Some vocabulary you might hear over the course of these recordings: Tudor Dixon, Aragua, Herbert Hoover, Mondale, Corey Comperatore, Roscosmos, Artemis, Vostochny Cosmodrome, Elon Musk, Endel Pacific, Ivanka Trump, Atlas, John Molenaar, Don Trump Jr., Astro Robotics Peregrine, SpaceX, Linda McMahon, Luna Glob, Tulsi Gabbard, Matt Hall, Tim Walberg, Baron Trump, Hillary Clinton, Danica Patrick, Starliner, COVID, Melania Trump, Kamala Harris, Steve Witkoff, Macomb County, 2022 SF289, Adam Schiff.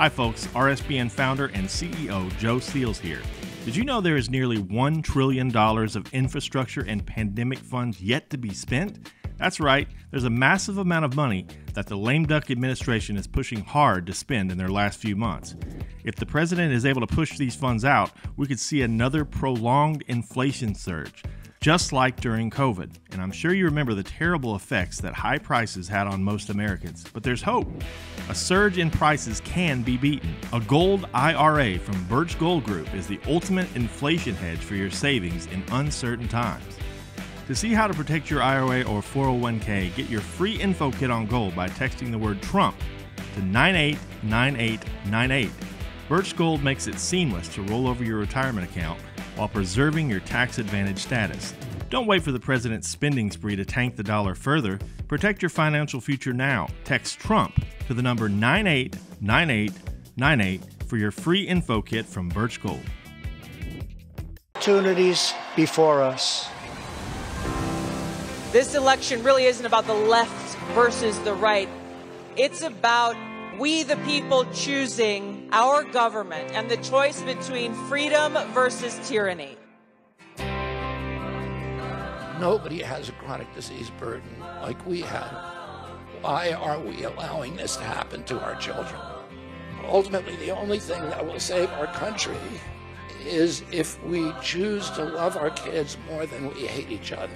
Hi folks, RSBN founder and CEO Joe Steele's here. Did you know there is nearly $1 trillion of infrastructure and pandemic funds yet to be spent? That's right, there's a massive amount of money that the lame duck administration is pushing hard to spend in their last few months. If the president is able to push these funds out, we could see another prolonged inflation surge, just like during COVID. And I'm sure you remember the terrible effects that high prices had on most Americans. But there's hope. A surge in prices can be beaten. A gold IRA from Birch Gold Group is the ultimate inflation hedge for your savings in uncertain times. To see how to protect your IRA or 401k, get your free info kit on gold by texting the word TRUMP to 989898. Birch Gold makes it seamless to roll over your retirement account while preserving your tax advantage status. Don't wait for the president's spending spree to tank the dollar further. Protect your financial future now. Text TRUMP to the number 989898 for your free info kit from Birch Gold. Opportunities before us. This election really isn't about the left versus the right. It's about we the people choosing our government and the choice between freedom versus tyranny. Nobody has a chronic disease burden like we have. Why are we allowing this to happen to our children? Ultimately, the only thing that will save our country is if we choose to love our kids more than we hate each other.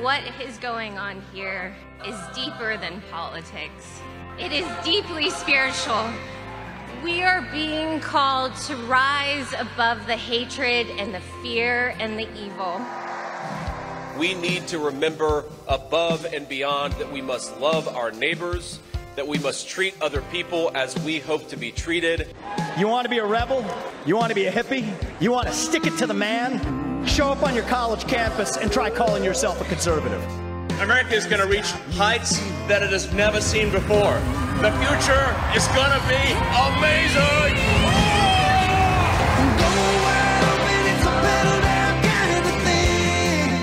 What is going on here is deeper than politics. It is deeply spiritual. We are being called to rise above the hatred and the fear and the evil. We need to remember above and beyond that we must love our neighbors, that we must treat other people as we hope to be treated. You want to be a rebel? You want to be a hippie? You want to stick it to the man? Show up on your college campus and try calling yourself a conservative. America is going to reach heights that it has never seen before. The future is going to be amazing!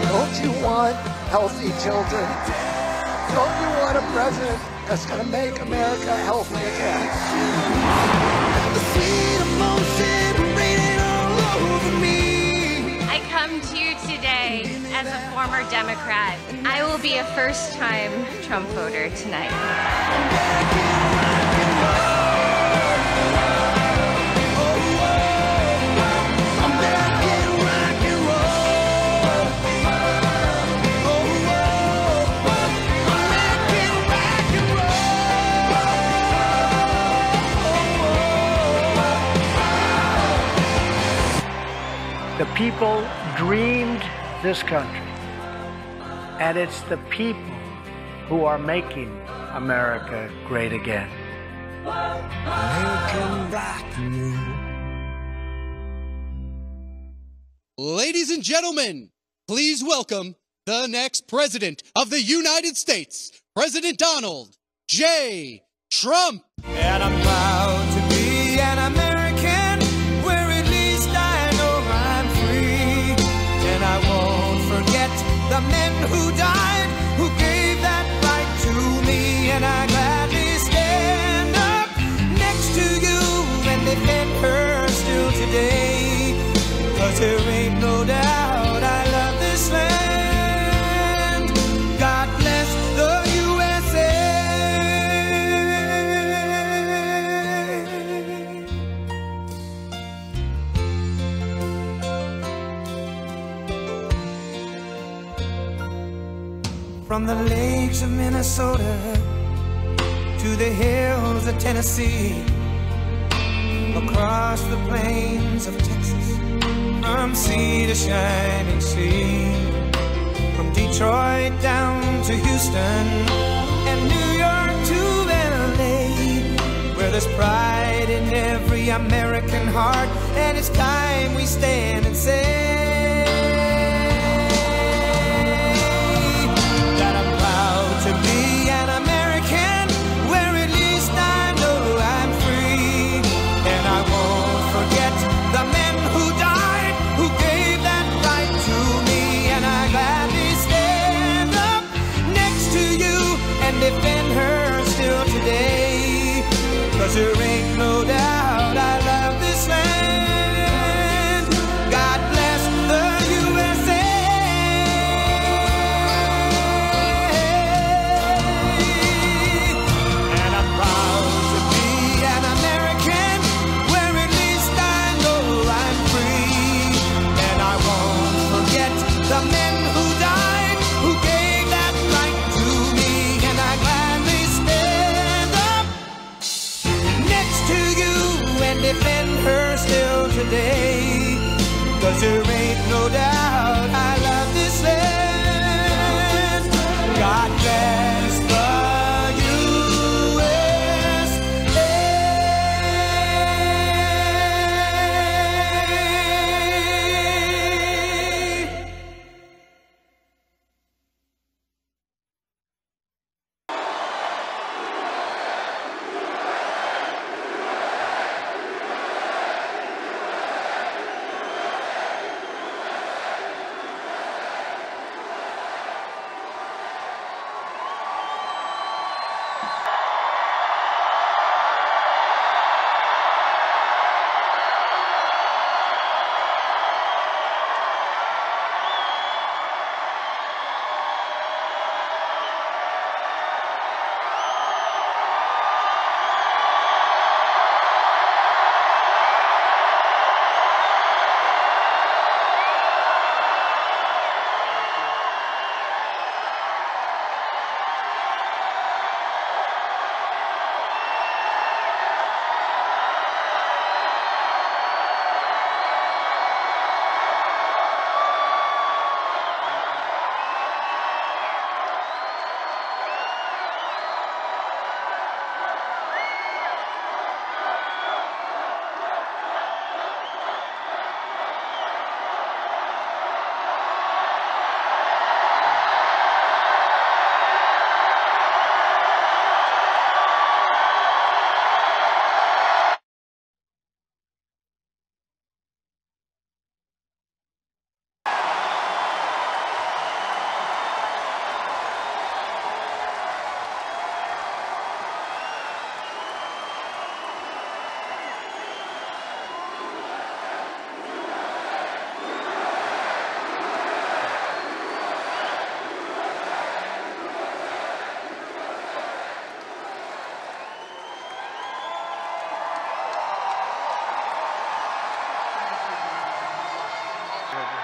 Don't you want healthy children? Don't you want a president that's going to make America healthy again? The sweet emotion raining all over me. I come to you today as a former Democrat. I will be a first-time Trump voter tonight. The people dreamed this country, and it's the people who are making America great again. Ladies and gentlemen, please welcome the next president of the United States, President Donald J. Trump. And I'm proud to be an American, where at least I know I'm free, and I won't forget the men who died, who gave that right to me, and I gladly stand up next to you and defend her still today, 'cause there ain't no doubt I love this land. God bless the USA. From the lakes of Minnesota to the hills of Tennessee, across the plains of Texas, from sea to shining sea, from Detroit down to Houston and New York to LA, where there's pride in every American heart, and it's time we stand and say that I'm proud to be an American, where at least I know I'm free, and I won't forget the men who died, who gave that right to me, and I gladly stand up next to you and defend her still today, 'cause today, 'cause there ain't no doubt I love this land. God bless the USA.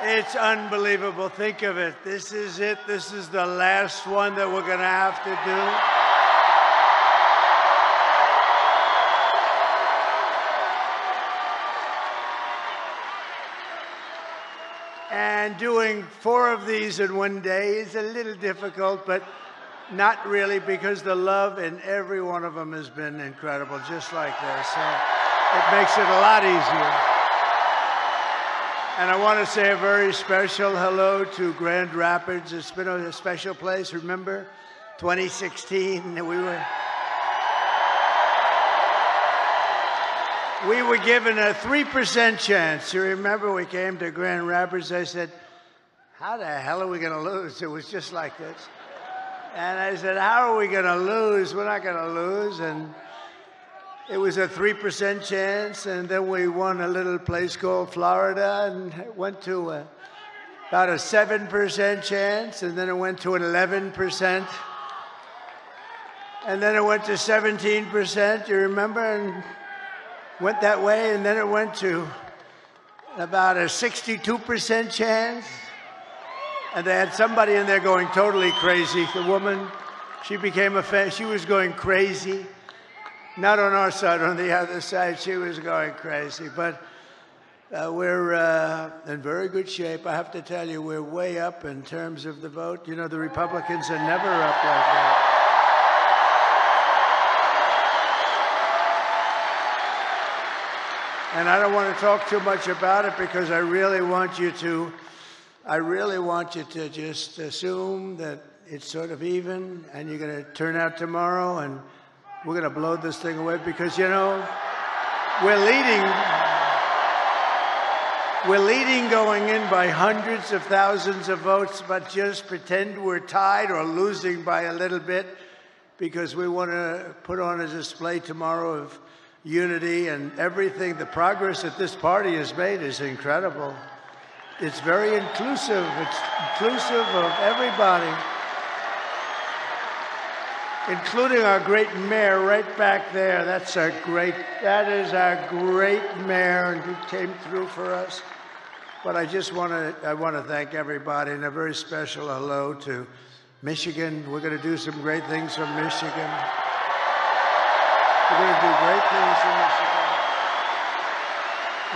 It's unbelievable. Think of it. This is it. This is the last one that we're going to have to do. And doing 4 of these in one day is a little difficult, but not really, because the love in every one of them has been incredible, just like this. So it makes it a lot easier. And I want to say a very special hello to Grand Rapids. It's been a special place. Remember, 2016, we were given a 3% chance. You remember, we came to Grand Rapids. I said, "How the hell are we going to lose?" It was just like this. And I said, "How are we going to lose? We're not going to lose." And it was a 3% chance, and then we won a little place called Florida, and it went to about a 7% chance, and then it went to an 11%, and then it went to 17%, you remember, and went that way, and then it went to about a 62% chance, and they had somebody in there going totally crazy. The woman, she became a fan, she was going crazy. Not on our side, on the other side, she was going crazy. But we're in very good shape. I have to tell you, we're way up in terms of the vote. You know, the Republicans are never up like that. And I don't want to talk too much about it, because I really want you to just assume that it's sort of even, and you're going to turn out tomorrow, and we're going to blow this thing away, because, you know, we're leading going in by hundreds of thousands of votes, but just pretend we're tied or losing by a little bit, because we want to put on a display tomorrow of unity and everything. The progress that this party has made is incredible. It's very inclusive. It's inclusive of everybody, including our great mayor right back there. That is our great mayor, and he came through for us. But I want to thank everybody, and a very special hello to Michigan. We're going to do some great things from Michigan. We're going to do great things from Michigan.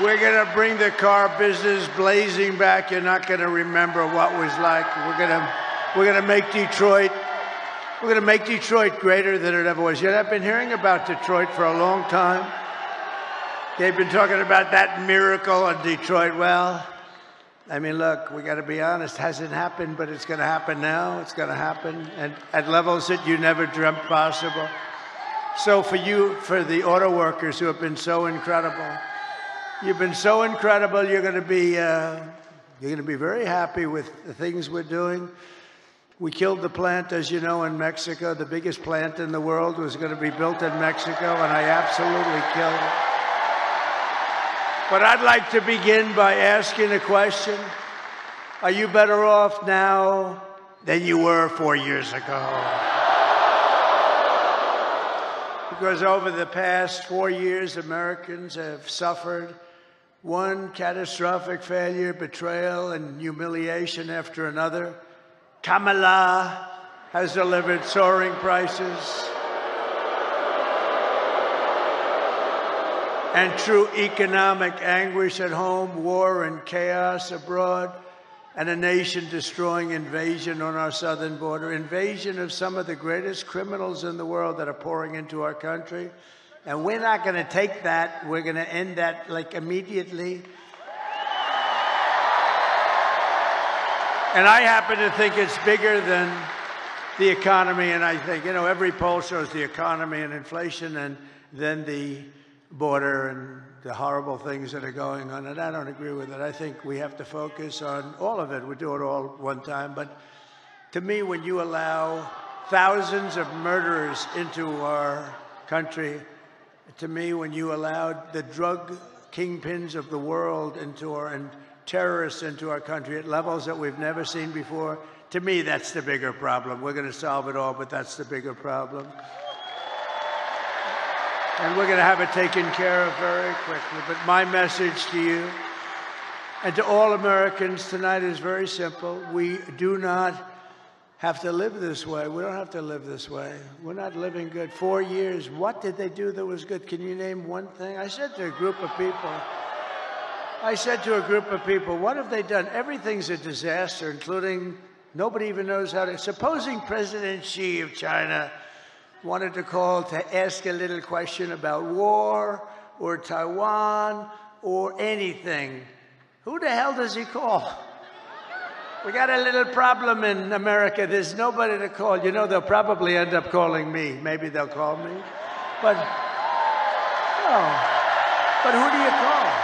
We're going to bring the car business blazing back. You're not going to remember what was like. We're going to make Detroit. We're going to make Detroit greater than it ever was. Yet I've been hearing about Detroit for a long time. They've been talking about that miracle in Detroit. Well, I mean, look, we got to be honest. It hasn't happened, but it's going to happen now. It's going to happen at levels that you never dreamt possible. So for you, for the auto workers who have been so incredible, you've been so incredible. You're going to be very happy with the things we're doing. We killed the plant, as you know, in Mexico. The biggest plant in the world was going to be built in Mexico, and I absolutely killed it. But I'd like to begin by asking a question. Are you better off now than you were 4 years ago? Because over the past 4 years, Americans have suffered one catastrophic failure, betrayal, and humiliation after another. Kamala has delivered soaring prices and true economic anguish at home, war and chaos abroad, and a nation-destroying invasion on our southern border, invasion of some of the greatest criminals in the world that are pouring into our country. And we're not going to take that. We're going to end that, like, immediately. And I happen to think it's bigger than the economy. And I think, you know, every poll shows the economy and inflation and then the border and the horrible things that are going on, and I don't agree with it. I think we have to focus on all of it. We do it all at one time. But to me, when you allow thousands of murderers into our country, to me, when you allowed the drug kingpins of the world into our, and terrorists into our country at levels that we've never seen before, to me, that's the bigger problem. We're going to solve it all, but that's the bigger problem. And we're going to have it taken care of very quickly. But my message to you and to all Americans tonight is very simple. We do not have to live this way. We don't have to live this way. We're not living good. 4 years, what did they do that was good? Can you name one thing? I said to a group of people, what have they done? Everything's a disaster, including nobody even knows how to. Supposing President Xi of China wanted to call to ask a little question about war or Taiwan or anything. Who the hell does he call? We got a little problem in America. There's nobody to call. You know, they'll probably end up calling me. Maybe they'll call me. But, no. But who do you call?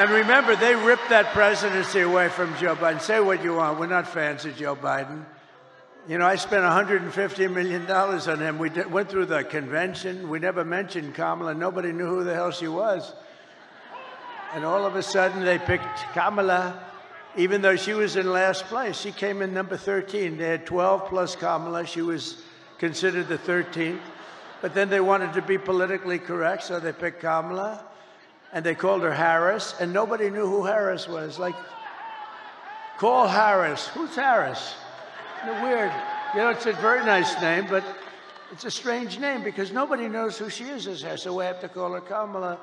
And remember, they ripped that presidency away from Joe Biden. Say what you want. We're not fans of Joe Biden. You know, I spent $150 million on him. We went through the convention. We never mentioned Kamala. Nobody knew who the hell she was. And all of a sudden, they picked Kamala, even though she was in last place. She came in number 13. They had 12 plus Kamala. She was considered the 13th. But then they wanted to be politically correct, so they picked Kamala. And they called her Harris. And nobody knew who Harris was. Like, call Harris. Who's Harris? Weird. You know, it's a very nice name, but it's a strange name because nobody knows who she is as her, so we have to call her Kamala.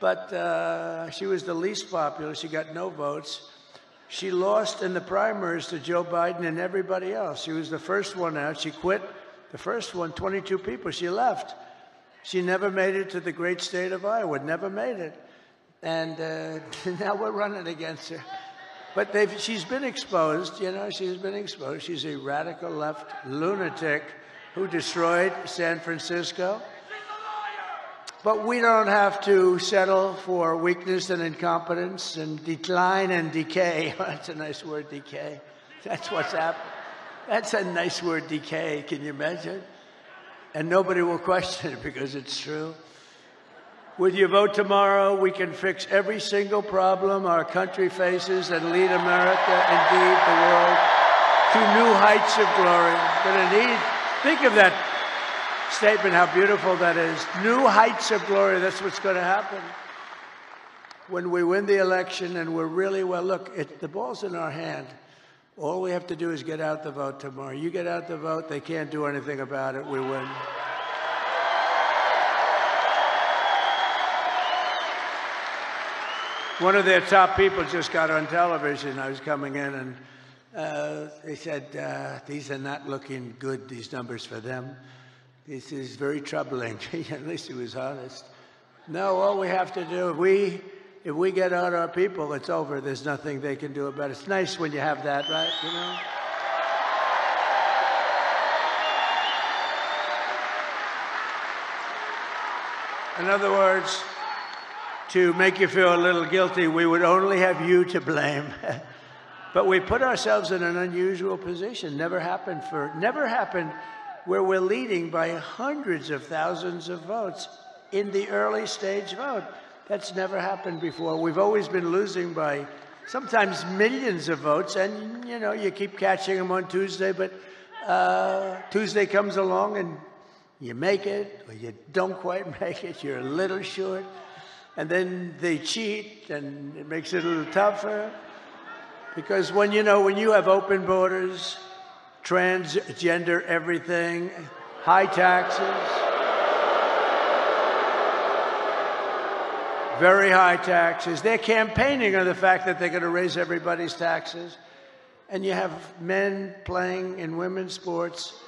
But she was the least popular. She got no votes. She lost in the primaries to Joe Biden and everybody else. She was the first one out. She quit the first one, 22 people. She left. She never made it to the great state of Iowa, never made it. And now we're running against her. But she's been exposed, you know, she's been exposed. She's a radical left lunatic who destroyed San Francisco. But we don't have to settle for weakness and incompetence and decline and decay. That's a nice word, decay. That's what's happened. That's a nice word, decay. Can you imagine? And nobody will question it because it's true. With your vote tomorrow, we can fix every single problem our country faces and lead America, indeed the world, to new heights of glory. Think of that statement, how beautiful that is. New heights of glory, that's what's going to happen. When we win the election and we're really well, look, the ball's in our hand. All we have to do is get out the vote tomorrow. You get out the vote, they can't do anything about it, we win. one of their top people just got on television. I was coming in, and they said, these are not looking good, these numbers for them. This is very troubling. At least he was honest. No, all we have to do, if we get out our people, it's over. There's nothing they can do about it. It's nice when you have that, right? You know? In other words, to make you feel a little guilty, we would only have you to blame. But we put ourselves in an unusual position. Never happened where we're leading by hundreds of thousands of votes in the early stage vote. That's never happened before. We've always been losing by sometimes millions of votes, and you know, you keep catching them on Tuesday, but Tuesday comes along and you make it, or you don't quite make it, you're a little short, and then they cheat, and it makes it a little tougher. Because when you have open borders, transgender everything, high taxes, very high taxes, they're campaigning on the fact that they're going to raise everybody's taxes, and you have men playing in women's sports.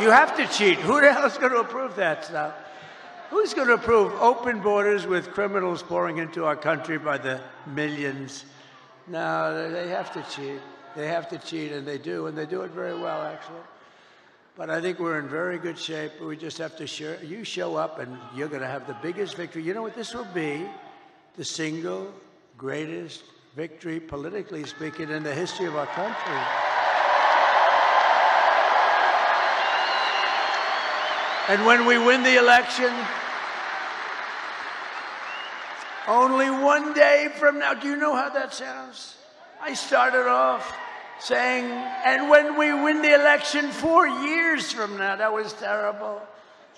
You have to cheat. Who the hell is going to approve that stuff? Who's going to approve open borders with criminals pouring into our country by the millions? No, they have to cheat. They have to cheat, and they do it very well, actually. But I think we're in very good shape. We just have to show, you show up, and you're going to have the biggest victory. You know what? This will be the single greatest victory, politically speaking, in the history of our country. And when we win the election, only one day from now, do you know how that sounds? I started off saying, and when we win the election 4 years from now, that was terrible.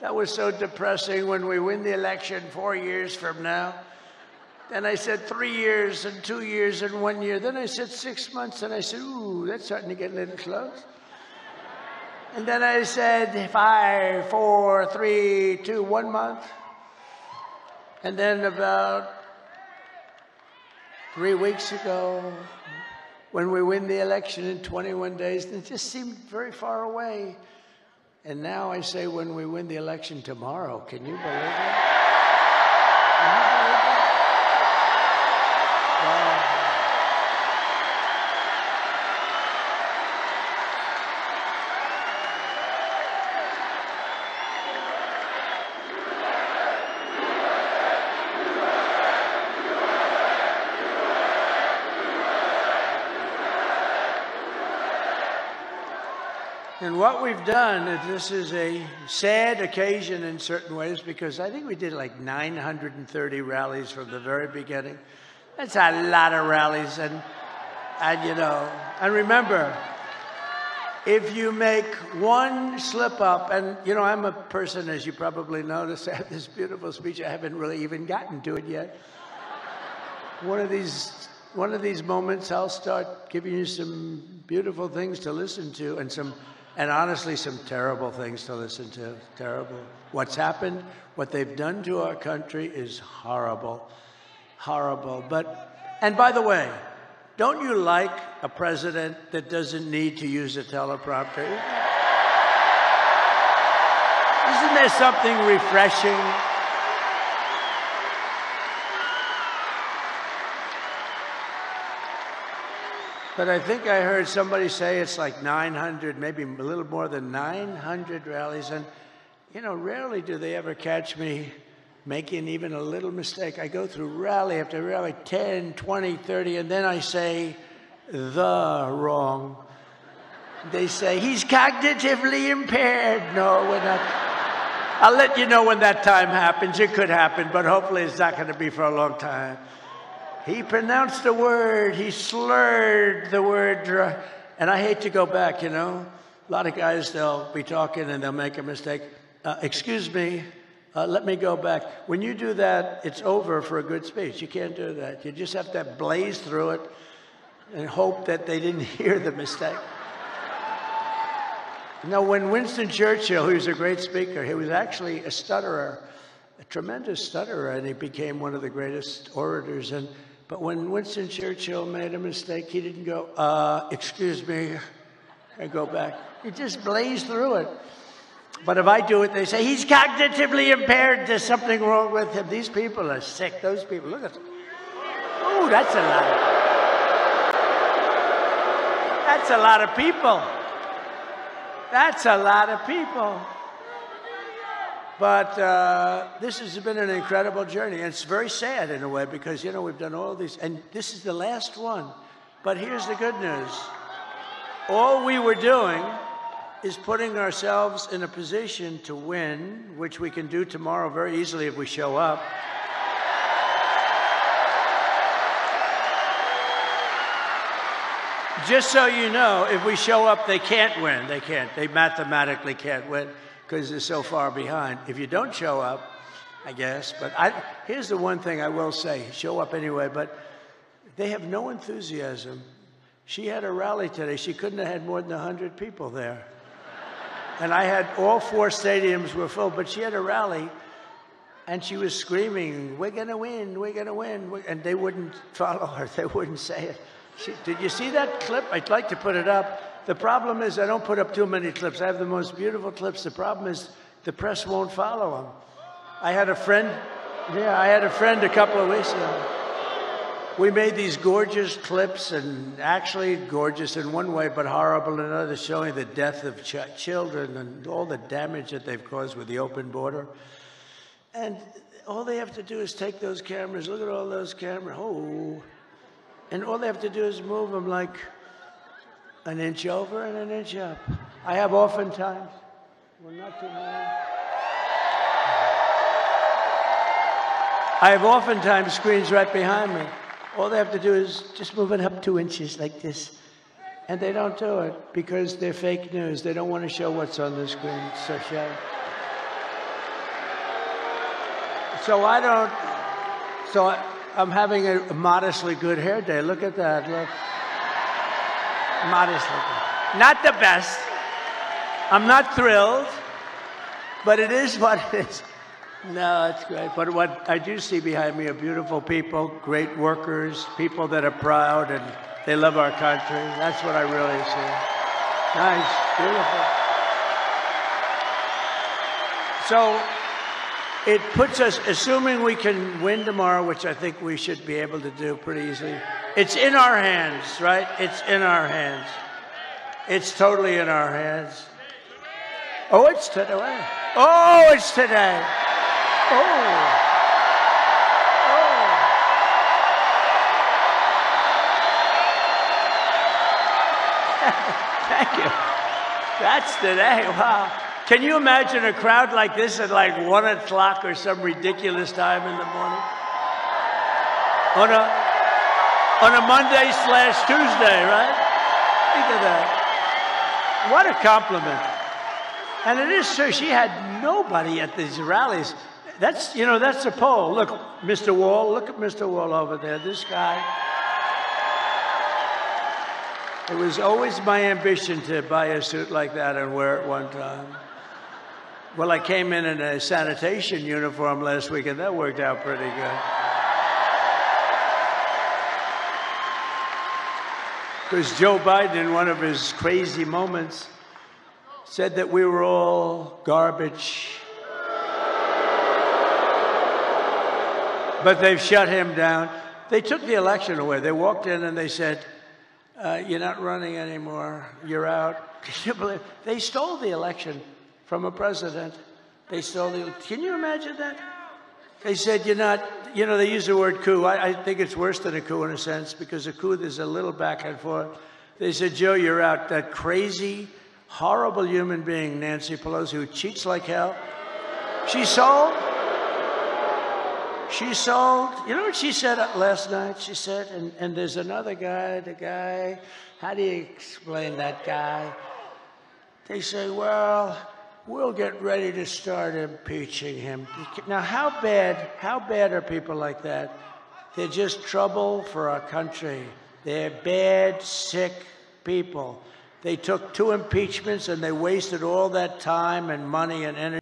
That was so depressing, when we win the election 4 years from now. Then I said 3 years and 2 years and 1 year. Then I said 6 months, and I said, ooh, that's starting to get a little close. And then I said, 5, 4, 3, 2, 1 month. And then about 3 weeks ago, when we win the election in 21 days, it just seemed very far away. And now I say, when we win the election tomorrow, can you believe it? Wow. And what we've done, and this is a sad occasion in certain ways, because I think we did like 930 rallies from the very beginning. That's a lot of rallies. And remember, if you make one slip up, and I'm a person, as you probably noticed, I have this beautiful speech. I haven't really even gotten to it yet. One of these moments, I'll start giving you some beautiful things to listen to, and honestly, some terrible things to listen to. Terrible. What's happened, what they've done to our country is horrible. Horrible. And by the way, don't you like a president that doesn't need to use a teleprompter? Isn't there something refreshing? But I think I heard somebody say it's like 900, maybe a little more than 900 rallies. And, rarely do they ever catch me making even a little mistake. I go through rally after rally, 10, 20, 30, and then I say the wrong. They say, he's cognitively impaired. No, we're not. I'll let you know when that time happens. It could happen, but hopefully it's not going to be for a long time. He pronounced the word, he slurred the word, and I hate to go back, A lot of guys, they'll be talking and they'll make a mistake. Excuse me, let me go back. When you do that, it's over for a good speech. You can't do that. You just have to blaze through it and hope that they didn't hear the mistake. When Winston Churchill, who was a great speaker, he was actually a stutterer. a tremendous stutterer, and he became one of the greatest orators. And, but when Winston Churchill made a mistake, he didn't go, excuse me, and go back. He just blazed through it. But if I do it, they say, he's cognitively impaired. There's something wrong with him. These people are sick. Those people, look at them. Ooh, that's a lot of people. That's a lot of people. That's a lot of people. But this has been an incredible journey. And it's very sad in a way because, you know, we've done all these. And this is the last one. But here's the good news. All we were doing is putting ourselves in a position to win, which we can do tomorrow very easily if we show up. Just so you know, if we show up, they can't win. They can't. They mathematically can't win because they're so far behind. If you don't show up, I guess. But here's the one thing I will say. Show up anyway. But they have no enthusiasm. She had a rally today. She couldn't have had more than 100 people there. And I had all four stadiums were full, but she had a rally, and she was screaming, we're going to win, we're going to win. And they wouldn't follow her. They wouldn't say it. Did you see that clip? I'd like to put it up. The problem is I don't put up too many clips. I have the most beautiful clips. The problem is the press won't follow them. I had a friend a couple of weeks ago. We made these gorgeous clips, and actually gorgeous in one way, but horrible in another, showing the death of children and all the damage that they've caused with the open border. And all they have to do is take those cameras. Look at all those cameras. Oh. And all they have to do is move them like an inch over and an inch up. I have oftentimes, well, not too many. I have oftentimes screens right behind me. All they have to do is just move it up 2 inches like this. And they don't do it because they're fake news. They don't want to show what's on the screen. So, I'm having a modestly good hair day. Look at that. Look. Modestly good. Not the best. I'm not thrilled. But it is what it is. No, it's great. But what I do see behind me are beautiful people, great workers, people that are proud and they love our country. That's what I really see. Nice, beautiful. So it puts us, assuming we can win tomorrow, which I think we should be able to do pretty easily, it's in our hands, right? It's in our hands. It's totally in our hands. Oh, it's today. Oh, it's today. Oh. Oh. Thank you. That's today. Wow. Can you imagine a crowd like this at like 1 o'clock or some ridiculous time in the morning? On a Monday/Tuesday, right? Think of that. What a compliment. And it is true, she had nobody at these rallies. That's, you know, that's a poll. Look, Mr. Wall, look at Mr. Wall over there, this guy. It was always my ambition to buy a suit like that and wear it one time. Well, I came in a sanitation uniform last week, and that worked out pretty good. Because Joe Biden, in one of his crazy moments, said that we were all garbage. But they've shut him down. They took the election away. They walked in and they said, you're not running anymore. You're out. Can you believe? They stole the election from a president. They stole the election. Can you imagine that? They said, you're not, you know, they use the word coup. I think it's worse than a coup in a sense because a coup, there's a little back and forth. They said, Joe, you're out. That crazy, horrible human being, Nancy Pelosi, who cheats like hell. She sold. She sold, you know what she said last night? She said, and there's another guy, the guy, how do you explain that guy? They say, well, we'll get ready to start impeaching him. Now, how bad are people like that? They're just trouble for our country. They're bad, sick people. They took 2 impeachments and they wasted all that time and money and energy.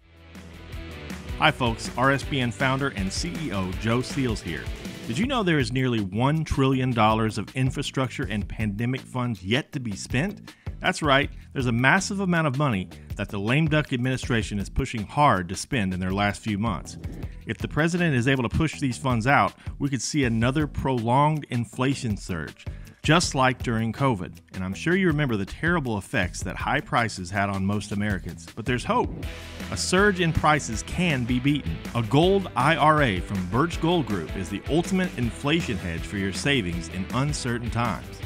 Hi folks, RSBN founder and CEO Joe Seals here. Did you know there is nearly $1 trillion of infrastructure and pandemic funds yet to be spent? That's right, there's a massive amount of money that the lame duck administration is pushing hard to spend in their last few months. If the president is able to push these funds out, we could see another prolonged inflation surge, just like during COVID. And I'm sure you remember the terrible effects that high prices had on most Americans, but there's hope. A surge in prices can be beaten. A gold IRA from Birch Gold Group is the ultimate inflation hedge for your savings in uncertain times.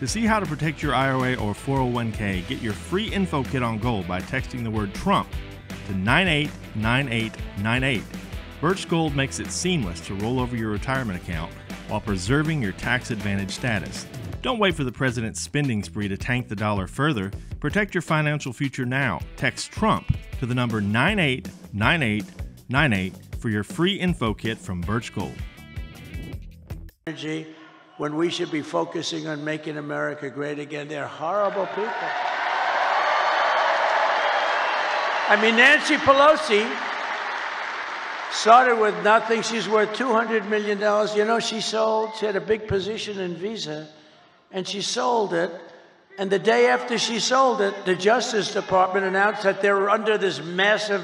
To see how to protect your IRA or 401k, get your free info kit on gold by texting the word TRUMP to 989898. Birch Gold makes it seamless to roll over your retirement account while preserving your tax advantage status. Don't wait for the president's spending spree to tank the dollar further. Protect your financial future now. Text TRUMP to the number 989898 for your free info kit from Birch Gold. Energy, when we should be focusing on making America great again, they're horrible people. I mean, Nancy Pelosi started with nothing. She's worth $200 million. You know, she had a big position in Visa, and she sold it. And the day after she sold it, the Justice Department announced that they were under this massive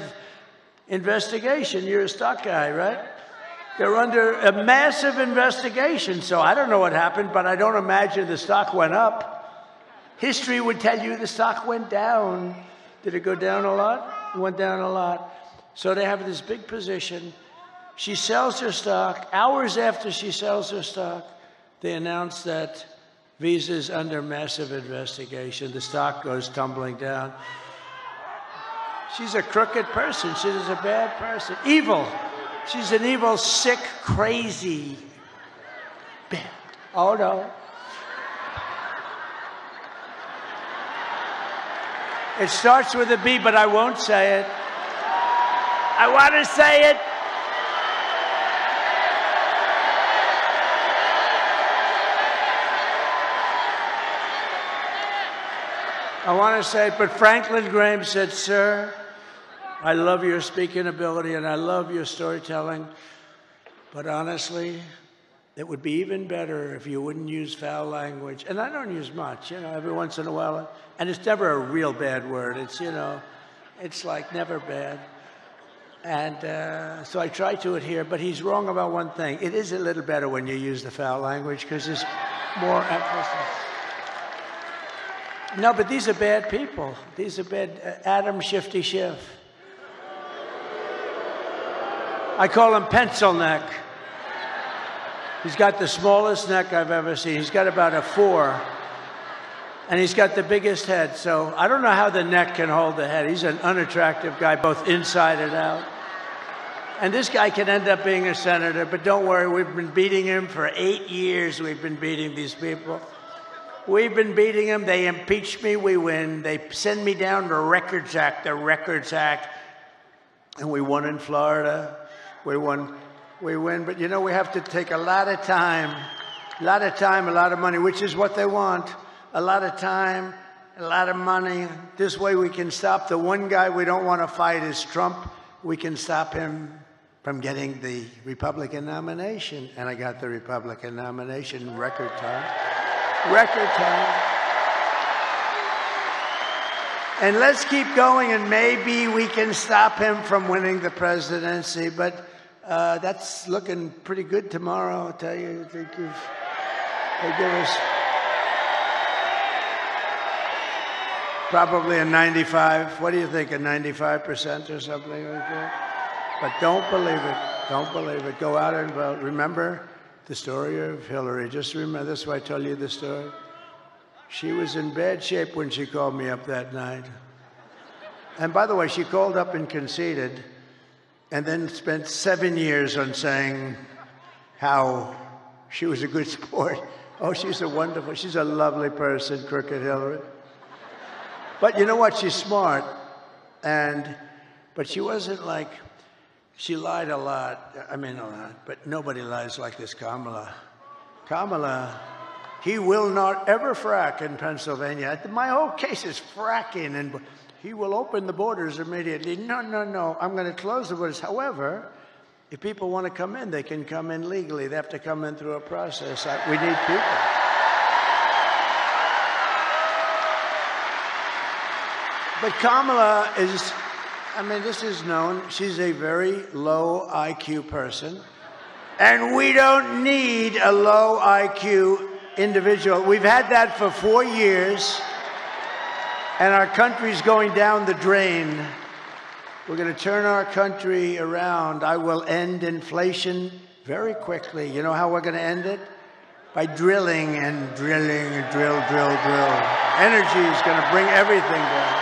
investigation. You're a stock guy, right? They're under a massive investigation. So I don't know what happened, but I don't imagine the stock went up. History would tell you the stock went down. Did it go down a lot? It went down a lot. So they have this big position. She sells her stock. Hours after she sells her stock, they announce that Visa is under massive investigation. The stock goes tumbling down. She's a crooked person. She's a bad person. Evil. She's an evil, sick, crazy. Bad. Oh, no. It starts with a B, but I won't say it. I want to say it. I want to say it, but Franklin Graham said, "Sir, I love your speaking ability and I love your storytelling, but honestly, it would be even better if you wouldn't use foul language." And I don't use much, you know, every once in a while. And it's never a real bad word. It's, you know, it's like never bad. And so I try to adhere, but he's wrong about one thing. It is a little better when you use the foul language because there's more emphasis. No, but these are bad people. These are bad. Adam Shifty Schiff. I call him pencil neck. He's got the smallest neck I've ever seen. He's got about a 4. And he's got the biggest head, so I don't know how the neck can hold the head. He's an unattractive guy, both inside and out. And this guy can end up being a senator, but don't worry, we've been beating him for 8 years. We've been beating these people. We've been beating him. They impeach me, we win. They send me down to Records Act, the Records Act. And we won in Florida. We win, but you know, we have to take a lot of time, a lot of money, which is what they want. A lot of time, a lot of money. This way we can stop the one guy we don't want to fight is Trump. We can stop him from getting the Republican nomination. And I got the Republican nomination in record time. Record time. And let's keep going, and maybe we can stop him from winning the presidency. But that's looking pretty good tomorrow, I'll tell you. They give us probably a 95, what do you think, a 95% or something like that? But don't believe it. Don't believe it. Go out and vote. Remember the story of Hillary. Just remember, that's why I told you the story. She was in bad shape when she called me up that night. And by the way, she called up and conceded, and then spent 7 years on saying how she was a good sport. Oh, she's a lovely person, crooked Hillary. But you know what? She's smart, but she wasn't like, she lied a lot. I mean, a lot, but nobody lies like this Kamala. Kamala, he will not ever frack in Pennsylvania. My whole case is fracking, and he will open the borders immediately. No, no, no, I'm going to close the borders. However, if people want to come in, they can come in legally. They have to come in through a process. We need people. But Kamala is, I mean, this is known. She's a very low IQ person. And we don't need a low IQ individual. We've had that for 4 years. And our country's going down the drain. We're going to turn our country around. I will end inflation very quickly. You know how we're going to end it? By drilling and drilling and drill. Energy is going to bring everything down.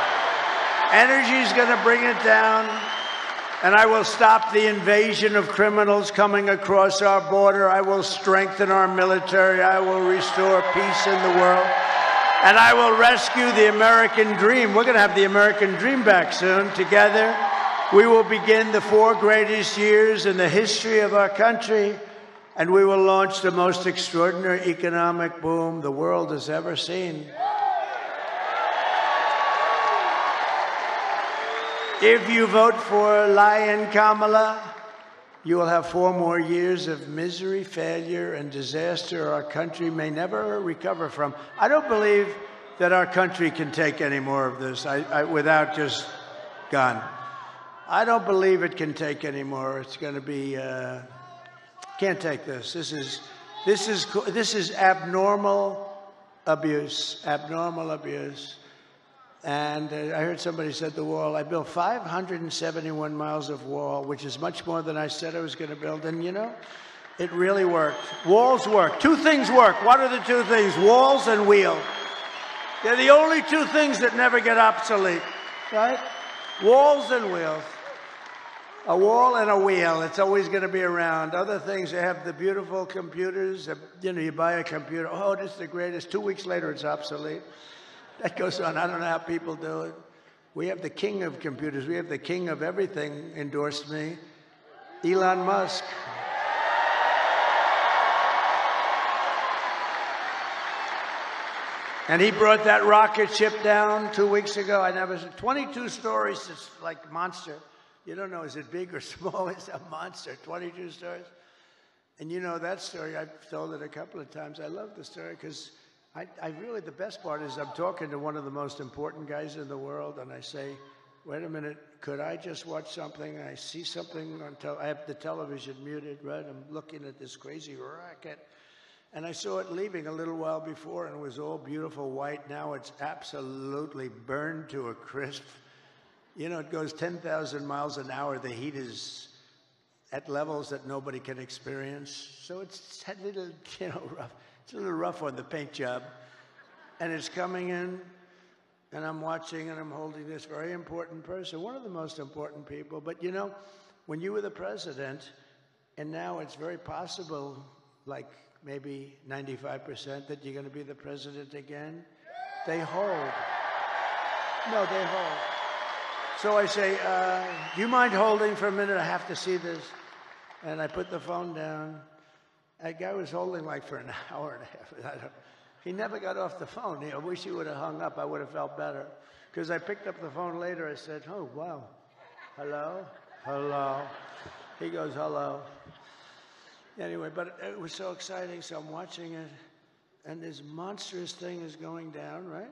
Energy is going to bring it down, and I will stop the invasion of criminals coming across our border. I will strengthen our military. I will restore peace in the world, and I will rescue the American dream. We're going to have the American dream back soon. Together, we will begin the 4 greatest years in the history of our country, and we will launch the most extraordinary economic boom the world has ever seen. If you vote for Lion Kamala, you will have 4 more years of misery, failure, and disaster our country may never recover from. I don't believe that our country can take any more of this without just gone. I don't believe it can take any more. It's going to be can't take this. This is abnormal abuse. Abnormal abuse. And I heard somebody said the wall. I built 571 miles of wall, which is much more than I said I was going to build. And, you know, it really worked. Walls work. 2 things work. What are the 2 things? Walls and wheel. They're the only 2 things that never get obsolete, right? Walls and wheels. A wall and a wheel. It's always going to be around. Other things, they have the beautiful computers. You know, you buy a computer. Oh, this is the greatest. 2 weeks later, it's obsolete. That goes on. I don't know how people do it. We have the king of computers. We have the king of everything endorsed me, Elon Musk. And he brought that rocket ship down 2 weeks ago. I never said 22 stories. It's like monster. You don't know, is it big or small? It's a monster, 22 stories. And you know that story. I've told it a couple of times. I love the story because I really, the best part is I'm talking to one of the most important guys in the world, and I say, wait a minute, could I just watch something? And I see something on television. I have the television muted, right? I'm looking at this crazy racket. And I saw it leaving a little while before, and it was all beautiful white. Now it's absolutely burned to a crisp. You know, it goes 10,000 miles an hour. The heat is at levels that nobody can experience. So it's a little, you know, rough. It's a little rough on the paint job, and it's coming in, and I'm watching, and I'm holding this very important person, one of the most important people. But, you know, when you were the president, and now it's very possible, like maybe 95%, that you're going to be the president again, they hold. No, they hold. So I say, do you mind holding for a minute? I have to see this. And I put the phone down. That guy was holding like for an hour and a half. He never got off the phone. I wish he would have hung up. I would have felt better. Because I picked up the phone later. I said, oh, wow. Hello? Hello? He goes, hello. Anyway, but it was so exciting. So I'm watching it. And this monstrous thing is going down, right?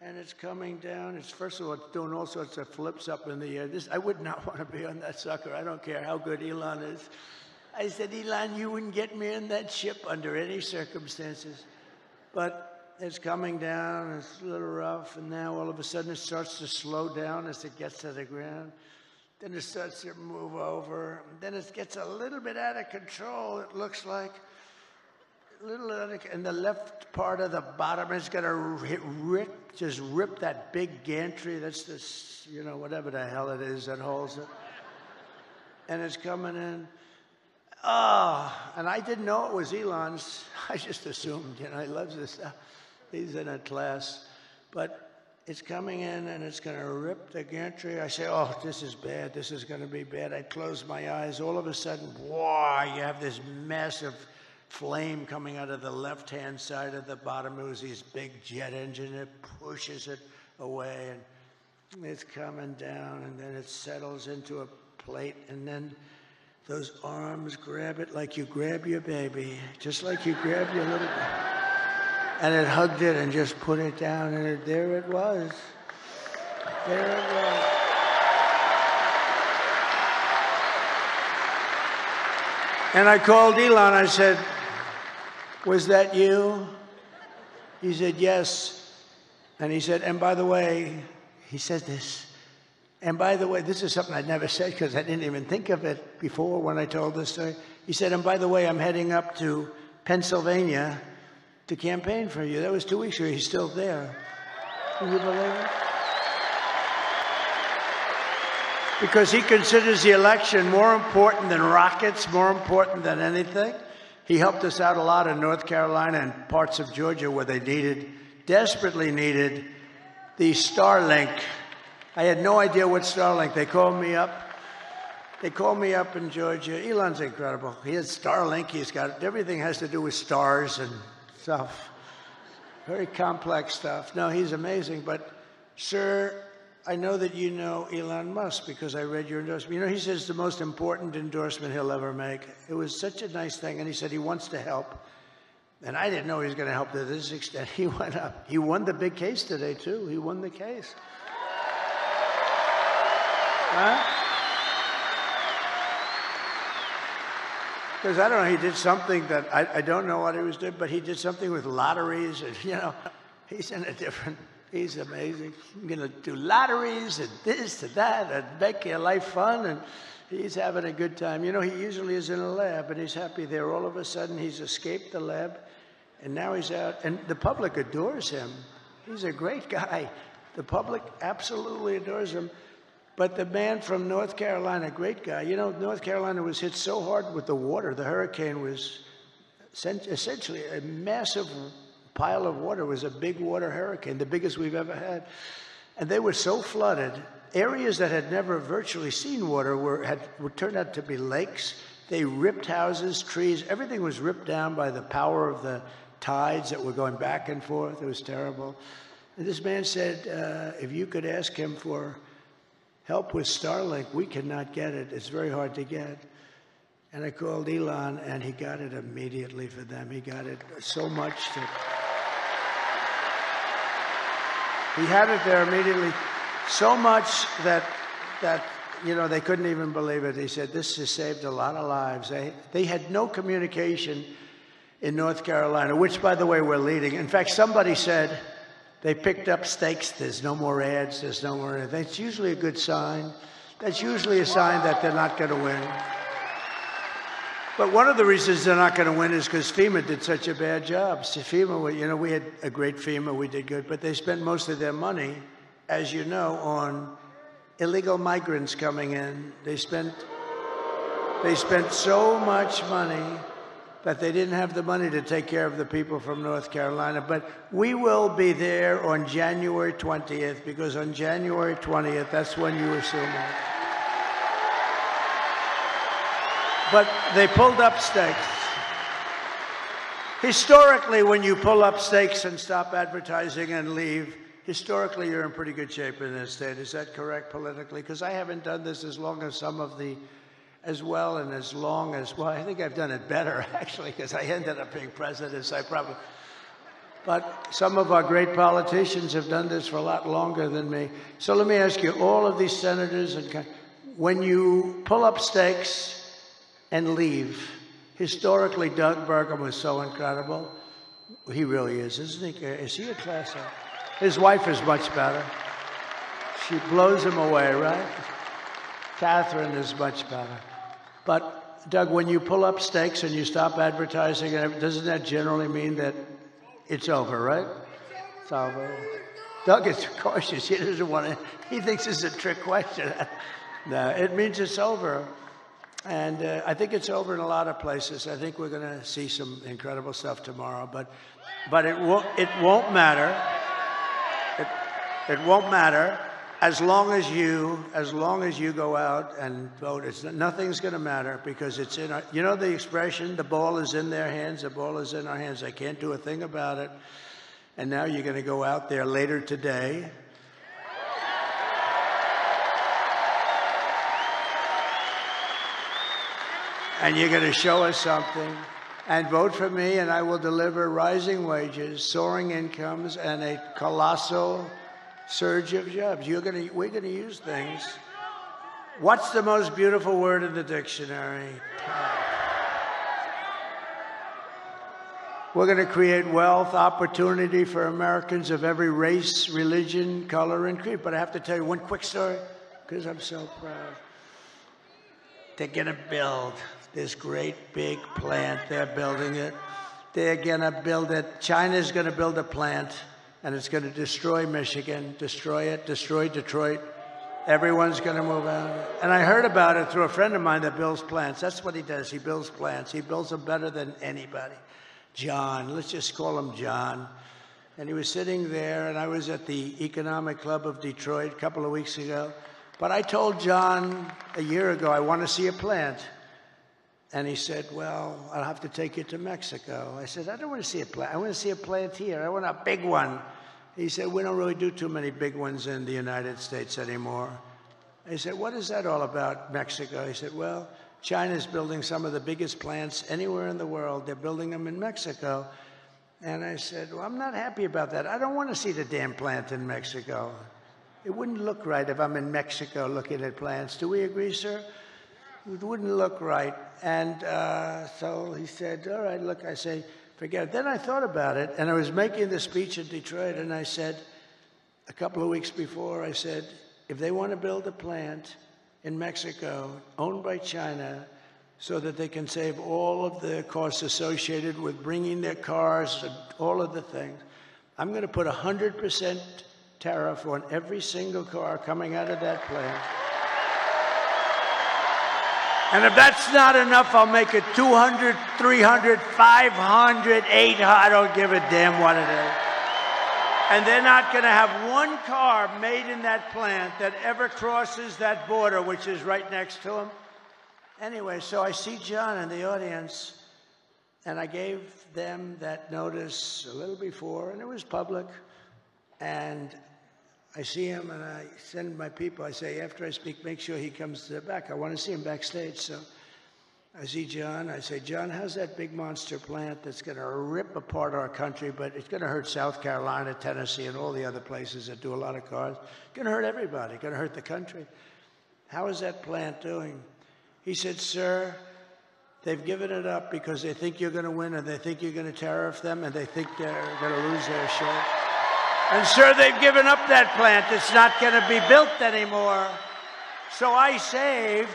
And it's coming down. It's, first of all, it's doing all sorts of flips up in the air. This, I would not want to be on that sucker. I don't care how good Elon is. I said, Elon, you wouldn't get me in that ship under any circumstances. But it's coming down, it's a little rough, and now all of a sudden it starts to slow down as it gets to the ground. Then it starts to move over. Then it gets a little bit out of control, it looks like. A little out of, and the left part of the bottom is going to just rip that big gantry. That's this, you know, whatever the hell it is that holds it. And it's coming in. Oh, and I didn't know it was Elon's. I just assumed, you know, he loves this stuff. He's in a class. But it's coming in, and it's going to rip the gantry. I say, oh, this is bad. This is going to be bad. I close my eyes. All of a sudden, wow, you have this massive flame coming out of the left-hand side of the bottom. It was this big jet engine. It pushes it away. And It's coming down, and then it settles into a plate, and then those arms grab it like you grab your baby, just like you grab your little baby. And it hugged it and just put it down, and there it was. There it was. And I called Elon. I said, "Was that you?" He said, "Yes." And he said, "And by the way," he said this, "and by the way," this is something I'd never said because I didn't even think of it before when I told this story. He said, "And by the way, I'm heading up to Pennsylvania to campaign for you." That was 2 weeks ago. He's still there. Can you believe it? Because he considers the election more important than rockets, more important than anything. He helped us out a lot in North Carolina and parts of Georgia where they needed, desperately needed, the Starlink. I had no idea what Starlink. They called me up. They called me up in Georgia. Elon's incredible. He has Starlink. He's got everything has to do with stars and stuff. Very complex stuff. No, he's amazing. But, sir, I know that you know Elon Musk because I read your endorsement. You know, he says it's the most important endorsement he'll ever make. It was such a nice thing, and he said he wants to help. And I didn't know he was going to help to this extent. He went up. He won the big case today, too. He won the case. Huh? Because I don't know, he did something that I don't know what he was doing, but he did something with lotteries, and, you know, he's in a different... He's amazing. I'm going to do lotteries and this and that and make your life fun. And he's having a good time. You know, he usually is in a lab, and he's happy there. All of a sudden, he's escaped the lab, and now he's out. And the public adores him. He's a great guy. The public absolutely adores him. But the man from North Carolina, great guy. You know, North Carolina was hit so hard with the water. The hurricane was essentially a massive pile of water. Was a big water hurricane, the biggest we've ever had. And they were so flooded. Areas that had never virtually seen water were turned out to be lakes. They ripped houses, trees. Everything was ripped down by the power of the tides that were going back and forth. It was terrible. And this man said, if you could ask him for help with Starlink, we cannot get it. It's very hard to get. And I called Elon, and he got it immediately for them. He got it so much that... He had it there immediately, so much that you know, they couldn't even believe it. He said, this has saved a lot of lives. They had no communication in North Carolina, which, by the way, we're leading. In fact, somebody said they picked up stakes. There's no more ads. There's no more. That's usually a good sign. That's usually a sign that they're not going to win. But one of the reasons they're not going to win is because FEMA did such a bad job. So FEMA, you know, we had a great FEMA. We did good. But they spent most of their money, as you know, on illegal migrants coming in. They spent so much money that they didn't have the money to take care of the people from North Carolina. But we will be there on January 20th, because on January 20th, that's when you assume it. But they pulled up stakes. Historically, when you pull up stakes and stop advertising and leave, historically, you're in pretty good shape in this state. Is that correct politically? Because I haven't done this as long as some of the, as well and as long as, well, I think I've done it better, actually, because I ended up being president, so I probably. But some of our great politicians have done this for a lot longer than me. So let me ask you, all of these senators, and when you pull up stakes and leave. Historically, Doug Burgum was so incredible. He really is, isn't he? Is he a class act? His wife is much better. She blows him away, right? Catherine is much better. But, Doug, when you pull up stakes and you stop advertising, doesn't that generally mean that it's over, right? It's over. Doug is cautious. He doesn't want to. He thinks it's a trick question. No, it means it's over. And I think it's over in a lot of places. I think we're going to see some incredible stuff tomorrow. But it won't matter. It won't matter as long as you go out and vote. Nothing's going to matter because it's in our. You know the expression, the ball is in their hands. The ball is in our hands. They can't do a thing about it. And now you're going to go out there later today. and you're going to show us something. And vote for me, and I will deliver rising wages, soaring incomes, and a colossal surge of jobs. We're going to use things. What's the most beautiful word in the dictionary? We're going to create wealth, opportunity for Americans of every race, religion, color, and creed. But I have to tell you one quick story, because I'm so proud. They're going to build this great big plant. They're building it. They're going to build it. China's going to build a plant, and it's going to destroy Michigan, destroy it, destroy Detroit. Everyone's going to move out. And I heard about it through a friend of mine that builds plants. That's what he does. He builds plants. He builds them better than anybody. John. Let's just call him John. And he was sitting there, and I was at the Economic Club of Detroit a couple of weeks ago. But I told John a year ago, I want to see a plant. And he said, well, I'll have to take you to Mexico. I said, I don't want to see a plant. I want to see a plant here. I want a big one. He said, we don't really do too many big ones in the United States anymore. I said, what is that all about, Mexico? He said, well, China's building some of the biggest plants anywhere in the world. They're building them in Mexico. And I said, well, I'm not happy about that. I don't want to see the damn plant in Mexico. It wouldn't look right if I'm in Mexico looking at plants. Do we agree, sir? It wouldn't look right. And so he said, all right, look, I say, forget it. Then I thought about it, and I was making the speech in Detroit, and I said, a couple of weeks before, I said, if they want to build a plant in Mexico owned by China so that they can save all of the costs associated with bringing their cars and all of the things, I'm going to put 100% tariff on every single car coming out of that plant. And if that's not enough, I'll make it 200, 300, 500, 800. I don't give a damn what it is. And they're not going to have one car made in that plant that ever crosses that border, which is right next to them. Anyway, so I see John in the audience, and I gave them that notice a little before, and it was public. And I see him, and I send my people. I say, after I speak, make sure he comes to the back. I want to see him backstage. So I see John. I say, John, how's that big monster plant that's going to rip apart our country, but it's going to hurt South Carolina, Tennessee, and all the other places that do a lot of cars. It's going to hurt everybody. It's going to hurt the country. How is that plant doing? He said, sir, they've given it up because they think you're going to win, and they think you're going to tariff them, and they think they're going to lose their share. And, sir, they've given up that plant. It's not going to be built anymore. So I saved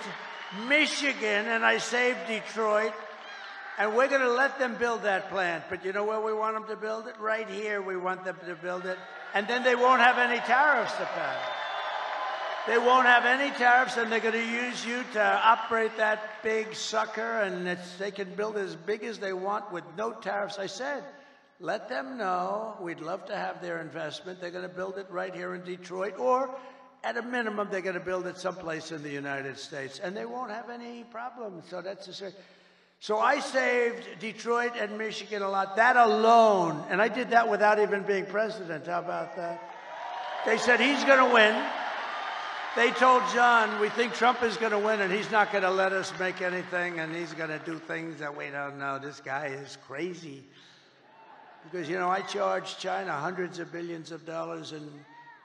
Michigan, and I saved Detroit, and we're going to let them build that plant. But you know where we want them to build it? Right here we want them to build it. And then they won't have any tariffs to pay. They won't have any tariffs, and they're going to use you to operate that big sucker, and they can build as big as they want with no tariffs. I said, let them know we'd love to have their investment. They're going to build it right here in Detroit, or at a minimum, they're going to build it someplace in the United States, and they won't have any problems. So that's a so I saved Detroit and Michigan a lot. That alone, and I did that without even being president. How about that? They said he's going to win. They told John, we think Trump is going to win, and he's not going to let us make anything, and he's going to do things that we don't know. This guy is crazy. Because, you know, I charge China hundreds of billions of dollars in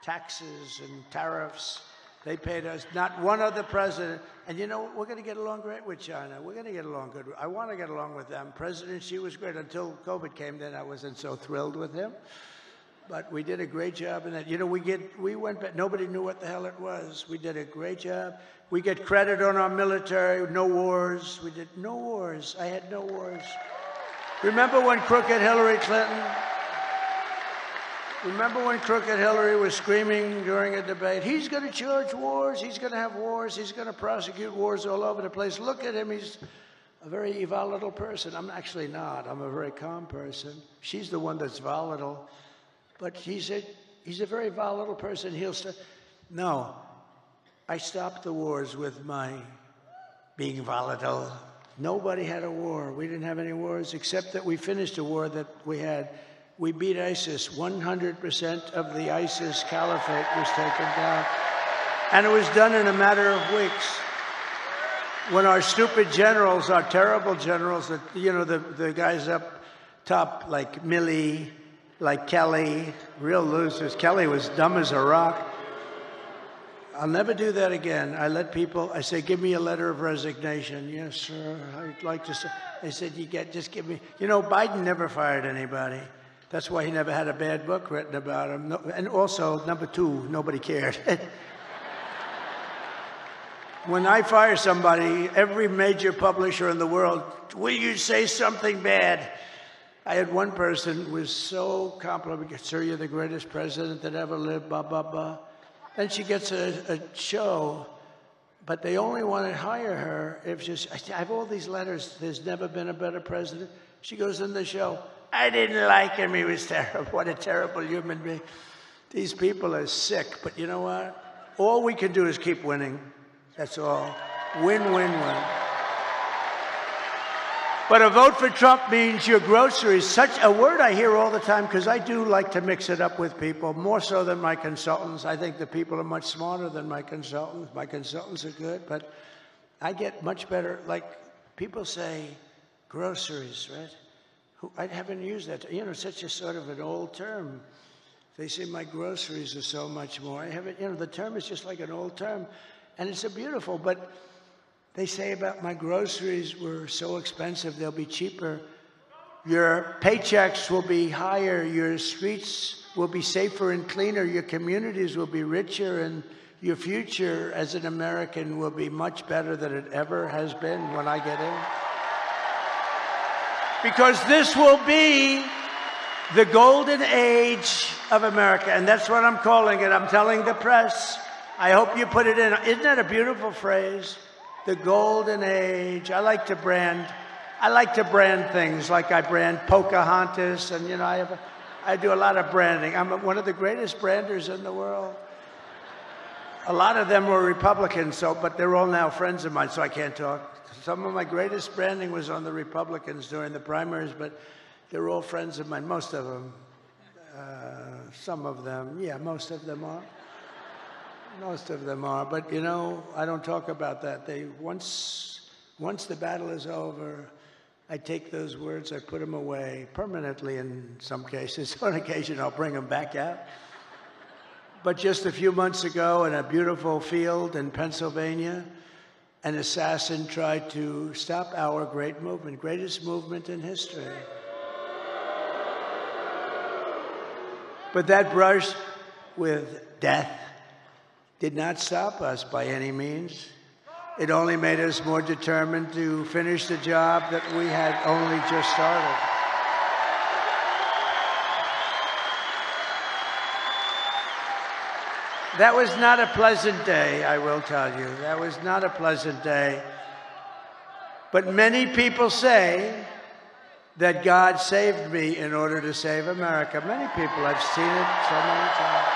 taxes and tariffs. They paid us. Not one other president. And, you know, we're going to get along great with China. We're going to get along good. I want to get along with them. President Xi was great until COVID came. Then I wasn't so thrilled with him. But we did a great job in that. You know, we went back. Nobody knew what the hell it was. We did a great job. We get credit on our military. No wars. We did no wars. I had no wars. Remember when crooked Hillary Clinton? Remember when crooked Hillary was screaming during a debate, he's going to charge wars, he's going to have wars, he's going to prosecute wars all over the place. Look at him, he's a very volatile person. I'm actually not. I'm a very calm person. She's the one that's volatile. But he's a very volatile person. He'll start. No, I stopped the wars with my being volatile. Nobody had a war. We didn't have any wars, except that we finished a war that we had. We beat ISIS. 100% of the ISIS caliphate was taken down. And it was done in a matter of weeks. when our stupid generals, our terrible generals, that, you know, the guys up top like Milley, like Kelly, real losers. Kelly was dumb as a rock. I'll never do that again. I let people, I say, give me a letter of resignation. Yes, sir, I'd like to say. They said, you get, just give me. You know, Biden never fired anybody. That's why he never had a bad book written about him. No, and also, number two, nobody cared. When I fire somebody, every major publisher in the world, will you say something bad? I had one person who was so complimentary, sir, you're the greatest president that ever lived, blah, blah, blah. Then she gets a show, but they only want to hire her if she's, I have all these letters, there's never been a better president. She goes in the show, I didn't like him, he was terrible, what a terrible human being. These people are sick, but you know what? All we can do is keep winning. That's all. Win, win, win. But a vote for Trump means your groceries. Such a word I hear all the time, because I do like to mix it up with people, more so than my consultants. I think the people are much smarter than my consultants. My consultants are good, but I get much better. Like, people say groceries, right? I haven't used that. You know, such a sort of an old term. They say my groceries are so much more. I haven't, you know, the term is just like an old term. And it's a beautiful, but they say about my groceries were so expensive, they'll be cheaper. Your paychecks will be higher. Your streets will be safer and cleaner. Your communities will be richer. And your future as an American will be much better than it ever has been when I get in. Because this will be the golden age of America. And that's what I'm calling it. I'm telling the press. I hope you put it in. Isn't that a beautiful phrase? The golden age. I like to brand things like I brand Pocahontas, and you know, I do a lot of branding. I'm one of the greatest branders in the world. A lot of them were Republicans, so, but they're all now friends of mine, so I can't talk. Some of my greatest branding was on the Republicans during the primaries, but they're all friends of mine, most of them. Some of them, yeah, most of them are. Most of them are, but you know, I don't talk about that. They once the battle is over, I take those words, I put them away permanently in some cases. On occasion, I'll bring them back out. But just a few months ago, in a beautiful field in Pennsylvania, an assassin tried to stop our great movement, greatest movement in history. But that brush with death did not stop us by any means. It only made us more determined to finish the job that we had only just started. That was not a pleasant day, I will tell you. That was not a pleasant day. But many people say that God saved me in order to save America. Many people, I've seen it so many times.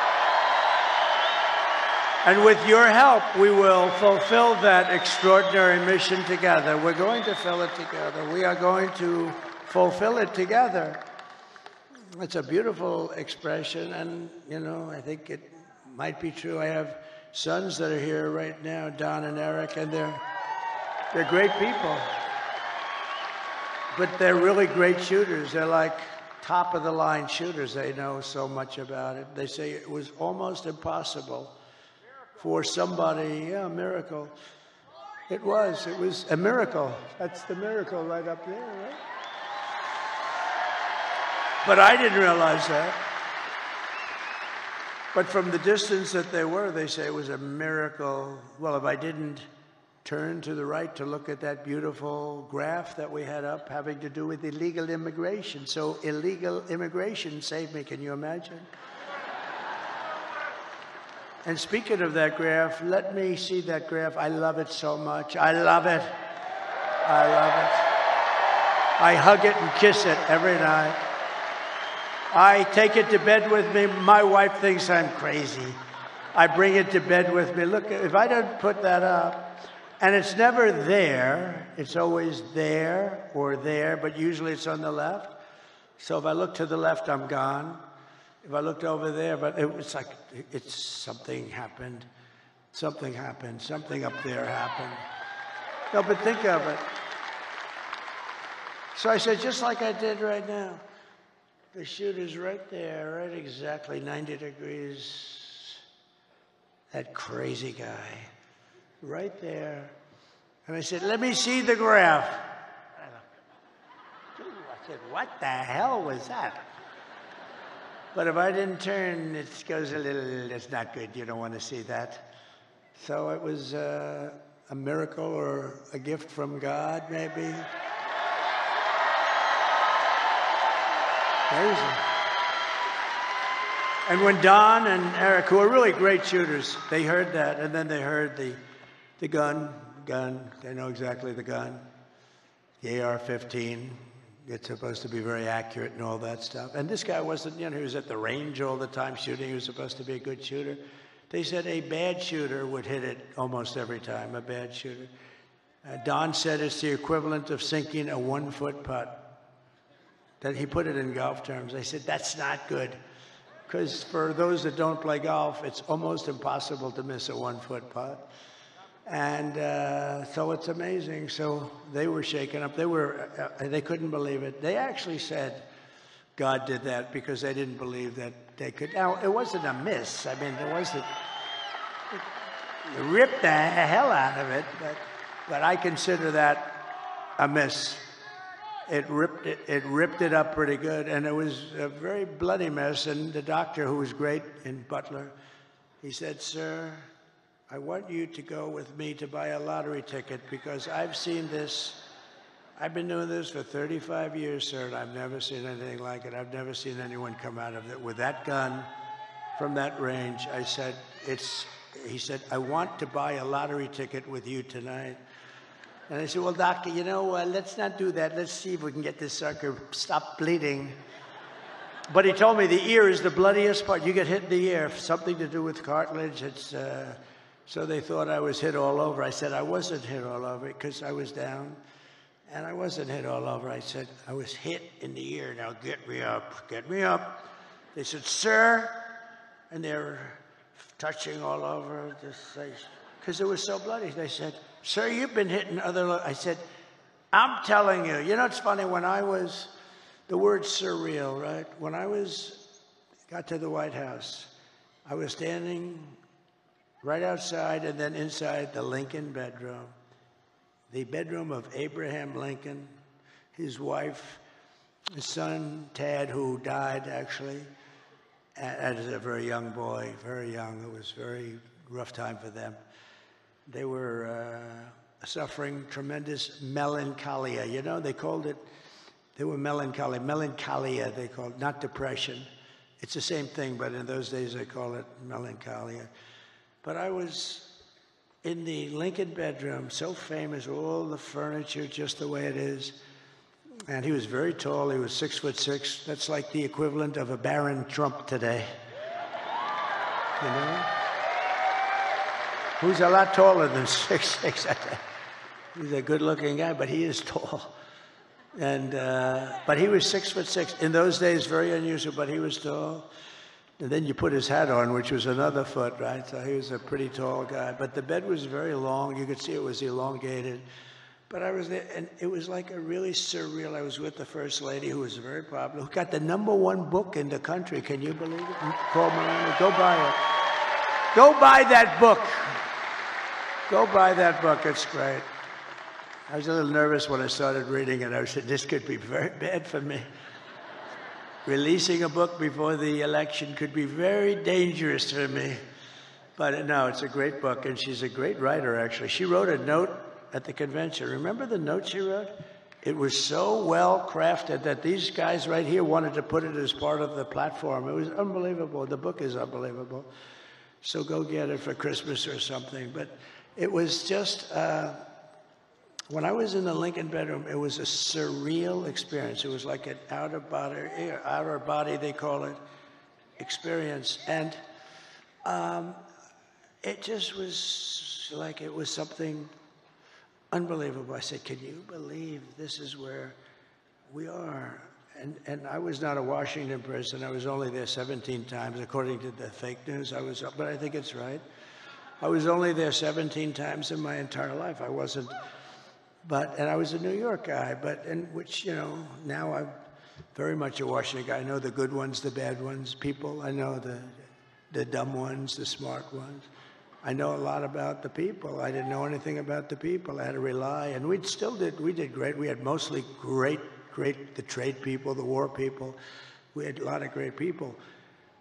And with your help, we will fulfill that extraordinary mission together. We're going to fill it together. We are going to fulfill it together. It's a beautiful expression, and, you know, I think it might be true. I have sons that are here right now, Don and Eric, and they're great people. But they're really great shooters. They're like top-of-the-line shooters. They know so much about it. They say it was almost impossible for somebody, yeah, a miracle. It was a miracle. That's the miracle right up there, right? But I didn't realize that. But from the distance that they were, they say it was a miracle. Well, if I didn't turn to the right to look at that beautiful graph that we had up having to do with illegal immigration. So illegal immigration saved me, can you imagine? And speaking of that graph, let me see that graph. I love it so much. I love it. I love it. I hug it and kiss it every night. I take it to bed with me. My wife thinks I'm crazy. I bring it to bed with me. Look, if I don't put that up, and it's never there, it's always there or there, but usually it's on the left. So if I look to the left, I'm gone. If I looked over there, but it was like, it's something happened. Something happened. Something up there happened. No, but think of it. So I said, just like I did right now, the shooter's right there, right exactly 90 degrees. That crazy guy, right there. And I said, let me see the graph. I said, what the hell was that? But if I didn't turn, it goes a little, it's not good. You don't want to see that. So it was a miracle or a gift from God, maybe. Amazing. And when Don and Eric, who are really great shooters, they heard that, and then they heard the gun. They know exactly the gun. The AR-15. It's supposed to be very accurate and all that stuff. And this guy wasn't, you know, he was at the range all the time shooting. He was supposed to be a good shooter. They said a bad shooter would hit it almost every time, a bad shooter. Don said it's the equivalent of sinking a 1-foot putt. That he put it in golf terms. I said, that's not good. Because for those that don't play golf, it's almost impossible to miss a 1-foot putt. And so it's amazing. So they were shaken up. They were, they couldn't believe it. They actually said God did that because they didn't believe that they could. Now, it wasn't a miss. I mean, there wasn't, it ripped the hell out of it. But I consider that a miss. It ripped it up pretty good, and it was a very bloody mess. And the doctor, who was great in Butler, he said, sir, I want you to go with me to buy a lottery ticket because I've seen this. I've been doing this for 35 years, sir, and I've never seen anything like it. I've never seen anyone come out of it with that gun from that range. I said, it's, he said, I want to buy a lottery ticket with you tonight. And I said, well, doctor, you know, let's not do that. Let's see if we can get this sucker stop bleeding. But he told me the ear is the bloodiest part. You get hit in the ear, something to do with cartilage. It's, so they thought I was hit all over. I said, I wasn't hit all over because I was down. And I wasn't hit all over. I said, I was hit in the ear. Now get me up, get me up. They said, sir. And they were touching all over this place because it was so bloody. They said, sir, you've been hitting other... I said, I'm telling you. You know, it's funny, when I was... The word surreal, right? When I was... Got to the White House, I was standing right outside and then inside the Lincoln bedroom. The bedroom of Abraham Lincoln, his wife, his son, Tad, who died, actually, as a very young boy, very young. It was a very rough time for them. They were suffering tremendous melancholia. You know, they called it, they were melancholy. Melancholia, they called it, not depression. It's the same thing, but in those days they call it melancholia. But I was in the Lincoln bedroom, so famous, all the furniture just the way it is. And he was very tall. He was 6'6". That's like the equivalent of a Baron Trump today. You know? Who's a lot taller than 6'6". He's a good-looking guy, but he is tall. And but he was 6'6". In those days, very unusual, but he was tall. And then you put his hat on, which was another foot, right? So he was a pretty tall guy. But the bed was very long. You could see it was elongated. But I was there, and it was like a really surreal. I was with the first lady, who was very popular, who got the #1 book in the country. Can you believe it? Call Miranda. Go buy it. Go buy that book. Go buy that book. It's great. I was a little nervous when I started reading it. I said, this could be very bad for me. Releasing a book before the election could be very dangerous for me. But no, it's a great book, and she's a great writer, actually. She wrote a note at the convention. Remember the note she wrote? It was so well crafted that these guys right here wanted to put it as part of the platform. It was unbelievable. The book is unbelievable. So go get it for Christmas or something. But it was just, when I was in the Lincoln bedroom, it was a surreal experience. It was like an outer body, they call it, experience. And it just was like it was something unbelievable. I said, can you believe this is where we are? And I was not a Washington person. I was only there 17 times, according to the fake news. I was, but I think it's right. I was only there 17 times in my entire life. I wasn't And I was a New York guy, which, you know, now I'm very much a Washington guy. I know the good ones, the bad ones, people. I know the dumb ones, the smart ones. I know a lot about the people. I didn't know anything about the people. I had to rely, and we did great. We had mostly great, the trade people, the war people. We had a lot of great people.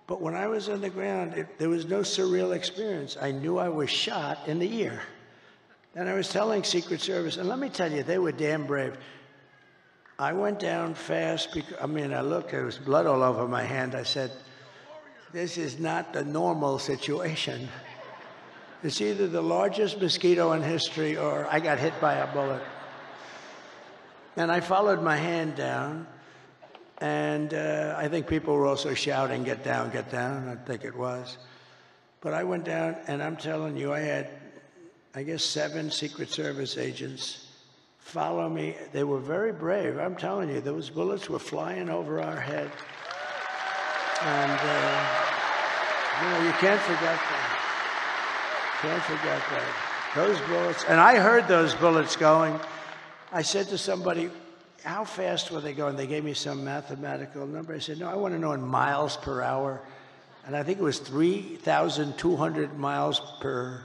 But when I was on the ground, there was no surreal experience. I knew I was shot in the ear. And I was telling Secret Service, and let me tell you, they were damn brave. I went down fast because, I mean, I looked, there was blood all over my hand. I said, this is not the normal situation. It's either the largest mosquito in history or I got hit by a bullet. And I followed my hand down. And I think people were also shouting, get down, get down. I think it was. But I went down, and I'm telling you, I had, I guess, 7 Secret Service agents follow me. They were very brave. I'm telling you, those bullets were flying over our head. And, you know, you can't forget that. Can't forget that. Those bullets. And I heard those bullets going. I said to somebody, how fast were they going? They gave me some mathematical number. I said, no, I want to know in miles per hour. And I think it was 3,200 miles per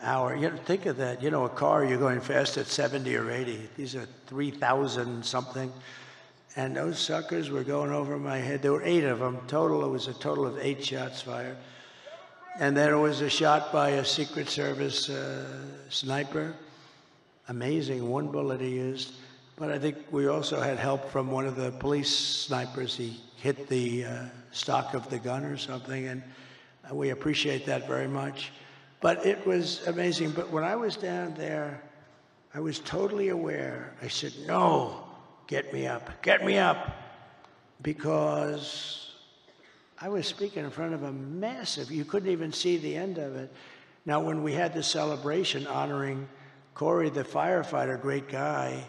hour. You know, think of that. You know, a car, you're going fast at 70 or 80. These are 3,000 something. And those suckers were going over my head. There were 8 of them total. It was a total of 8 shots fired. And there was a shot by a Secret Service sniper. Amazing. 1 bullet he used. But I think we also had help from one of the police snipers. He hit the stock of the gun or something, and we appreciate that very much. But it was amazing. But when I was down there, I was totally aware. I said, no, get me up, get me up, because I was speaking in front of a massive, you couldn't even see the end of it. Now, when we had the celebration honoring Corey, the firefighter, great guy,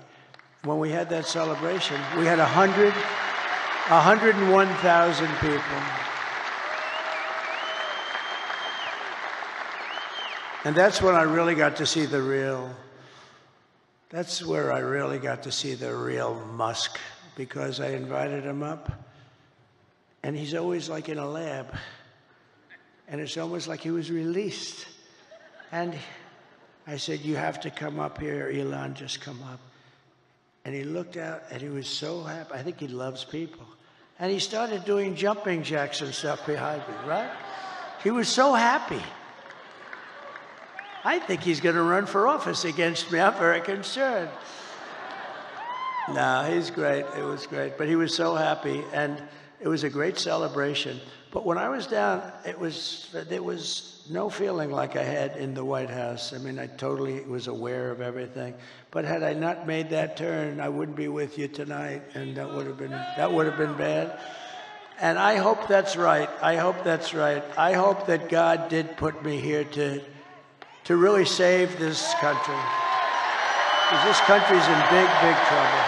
when we had that celebration, we had 101,000 people. And that's when I really got to see the real, that's where I really got to see the real Musk, because I invited him up, and he's always like in a lab, and it's almost like he was released. And I said, you have to come up here, Elon, just come up. And he looked out, and he was so happy. I think he loves people. And he started doing jumping jacks and stuff behind me, right? He was so happy. I think he's going to run for office against me. I'm very concerned. No, he's great. It was great. But he was so happy, and it was a great celebration. But when I was down, there was no feeling like I had in the White House. I mean, I totally was aware of everything. But had I not made that turn, I wouldn't be with you tonight, and that would have been bad. And I hope that's right. I hope that's right. I hope that God did put me here to really save this country, because this country's in big, big trouble.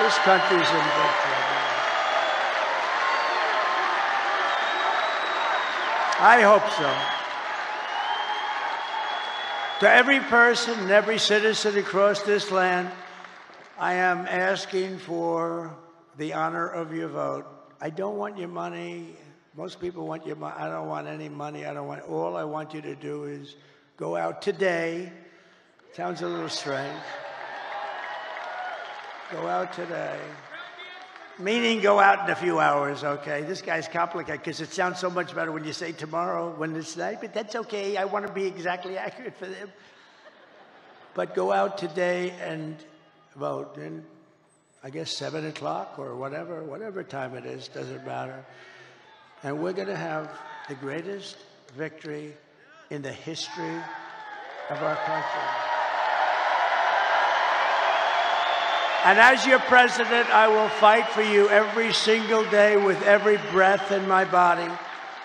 This country's in big trouble. I hope so. To every person and every citizen across this land, I am asking for the honor of your vote. I don't want your money. Most people want your money. I don't want any money. I don't want. All I want you to do is go out today. Sounds a little strange. Go out today. Meaning go out in a few hours, okay? This guy's complicated because it sounds so much better when you say tomorrow, when it's night, but that's okay. I want to be exactly accurate for them. But go out today and vote. And I guess 7 o'clock or whatever time it is, doesn't matter. And we're going to have the greatest victory in the history of our country. And as your president, I will fight for you every single day with every breath in my body.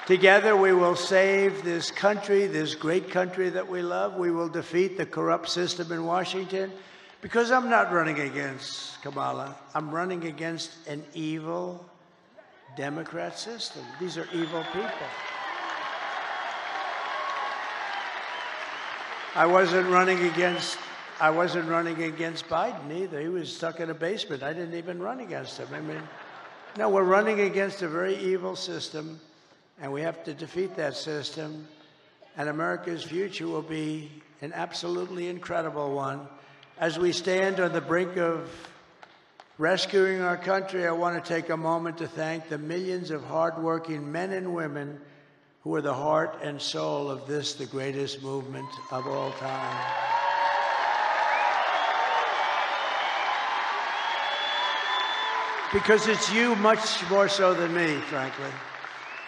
Together, we will save this country, this great country that we love. We will defeat the corrupt system in Washington, because I'm not running against Kamala. I'm running against an evil Democrat system. These are evil people. I wasn't running against Biden either. He was stuck in a basement. I didn't even run against him. I mean, no, we're running against a very evil system, and we have to defeat that system. And America's future will be an absolutely incredible one. As we stand on the brink of rescuing our country, I want to take a moment to thank the millions of hardworking men and women who are the heart and soul of this, the greatest movement of all time. Because it's you much more so than me, frankly.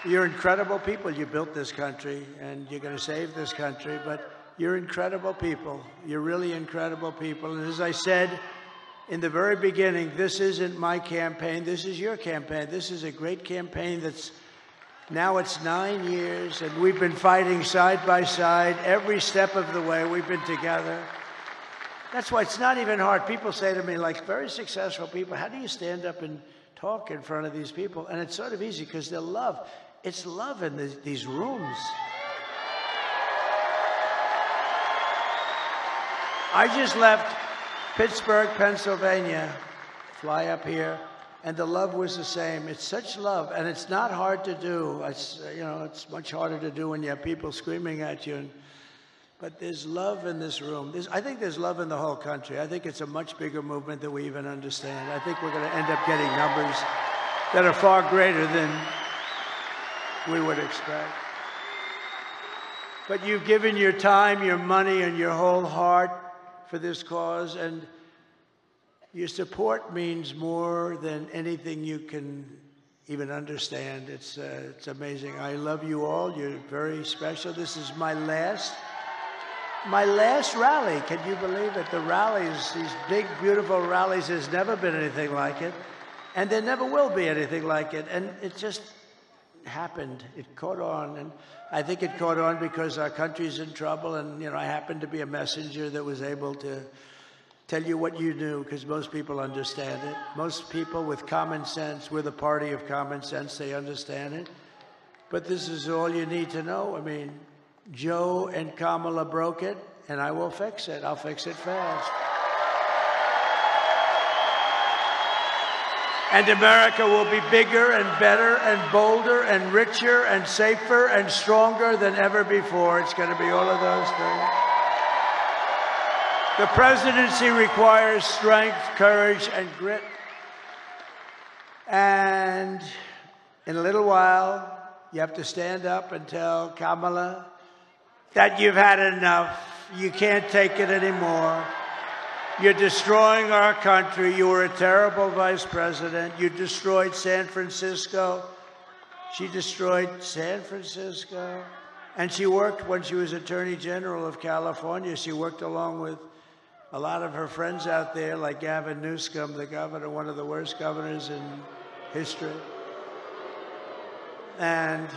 You're incredible people. You built this country, and you're going to save this country, but you're incredible people. You're really incredible people. And as I said in the very beginning, this isn't my campaign. This is your campaign. This is a great campaign that's now it's 9 years, and we've been fighting side by side every step of the way. We've been together. That's why it's not even hard. People say to me, like very successful people, how do you stand up and talk in front of these people? And it's sort of easy because they're love. It's love in these rooms. I just left Pittsburgh, Pennsylvania, fly up here, and the love was the same. It's such love, and it's not hard to do. It's, you know, it's much harder to do when you have people screaming at you. But there's love in this room. I think there's love in the whole country. I think it's a much bigger movement than we even understand. I think we're going to end up getting numbers that are far greater than we would expect. But you've given your time, your money, and your whole heart for this cause, and your support means more than anything you can even understand. It's amazing. I love you all. You're very special. This is my last rally. Can you believe it? The rallies, these big, beautiful rallies, there's never been anything like it, and there never will be anything like it. And it just happened. It caught on, and I think it caught on because our country's in trouble, and, you know, I happened to be a messenger that was able to tell you what you knew, because most people understand it. Most people with common sense, we're the party of common sense, they understand it. But this is all you need to know. I mean, Joe and Kamala broke it, and I will fix it. I'll fix it fast. And America will be bigger and better and bolder and richer and safer and stronger than ever before. It's going to be all of those things. The presidency requires strength, courage, and grit. And in a little while, you have to stand up and tell Kamala that you've had enough. You can't take it anymore. You're destroying our country. You were a terrible vice president. You destroyed San Francisco. She destroyed San Francisco. And she worked, when she was Attorney General of California, she worked along with a lot of her friends out there, like Gavin Newsom, the governor, one of the worst governors in history, and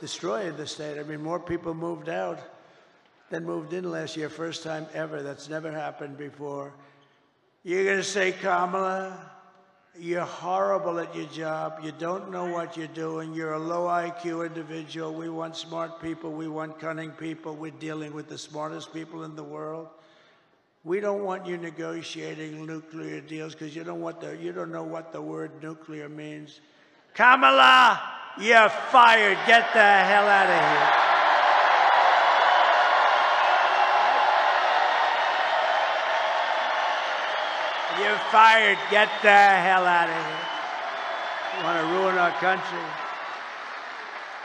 destroyed the state. I mean, more people moved out than moved in last year, first time ever. That's never happened before. You're going to say, Kamala, you're horrible at your job. You don't know what you're doing. You're a low IQ individual. We want smart people. We want cunning people. We're dealing with the smartest people in the world. We don't want you negotiating nuclear deals because you don't know what the word nuclear means. Kamala, you're fired. Get the hell out of here. You're fired. Get the hell out of here. You want to ruin our country.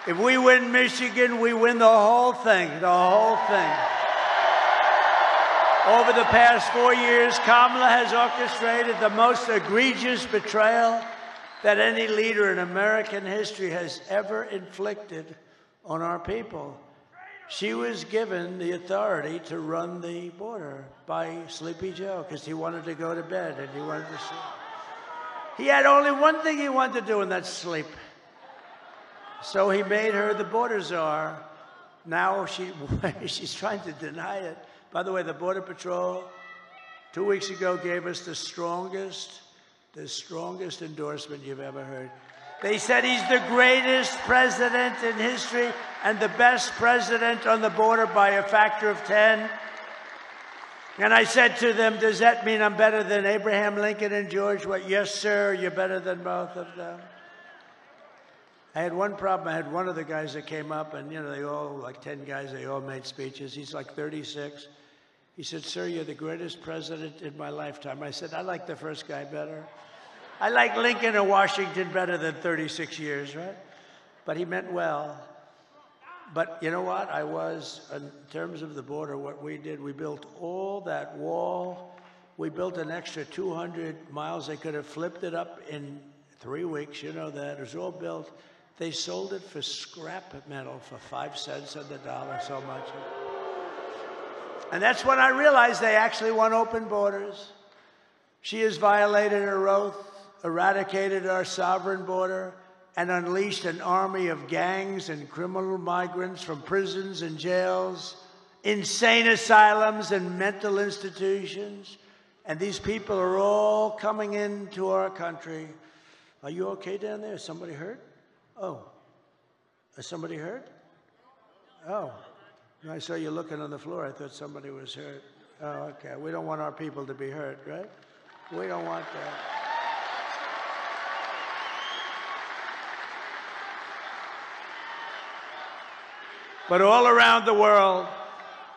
If we win Michigan, we win the whole thing, the whole thing. Over the past 4 years, Kamala has orchestrated the most egregious betrayal that any leader in American history has ever inflicted on our people. She was given the authority to run the border by Sleepy Joe because he wanted to go to bed and he wanted to sleep. He had only one thing he wanted to do, and that's sleep. So he made her the border czar. Now she's trying to deny it. By the way, the Border Patrol 2 weeks ago gave us the strongest endorsement you've ever heard. They said he's the greatest president in history and the best president on the border by a factor of 10. And I said to them, does that mean I'm better than Abraham Lincoln and George Washington? Yes, sir, you're better than both of them. I had one problem. I had one of the guys that came up, and, you know, they all, like 10 guys, they all made speeches. He's like 36. He said, sir, you're the greatest president in my lifetime. I said, I like the first guy better. I like Lincoln or Washington better than 36 years, right? But he meant well. But you know what? I was, in terms of the border, what we did, we built all that wall. We built an extra 200 miles. They could have flipped it up in 3 weeks. You know that. It was all built. They sold it for scrap metal for 5 cents on the dollar, so much. And that's when I realized they actually want open borders. She has violated her oath, eradicated our sovereign border, and unleashed an army of gangs and criminal migrants from prisons and jails, insane asylums and mental institutions. And these people are all coming into our country. Are you okay down there? Is somebody hurt? Oh. Is somebody hurt? Oh. I saw you looking on the floor. I thought somebody was hurt. Oh, okay. We don't want our people to be hurt, right? We don't want that. But all around the world,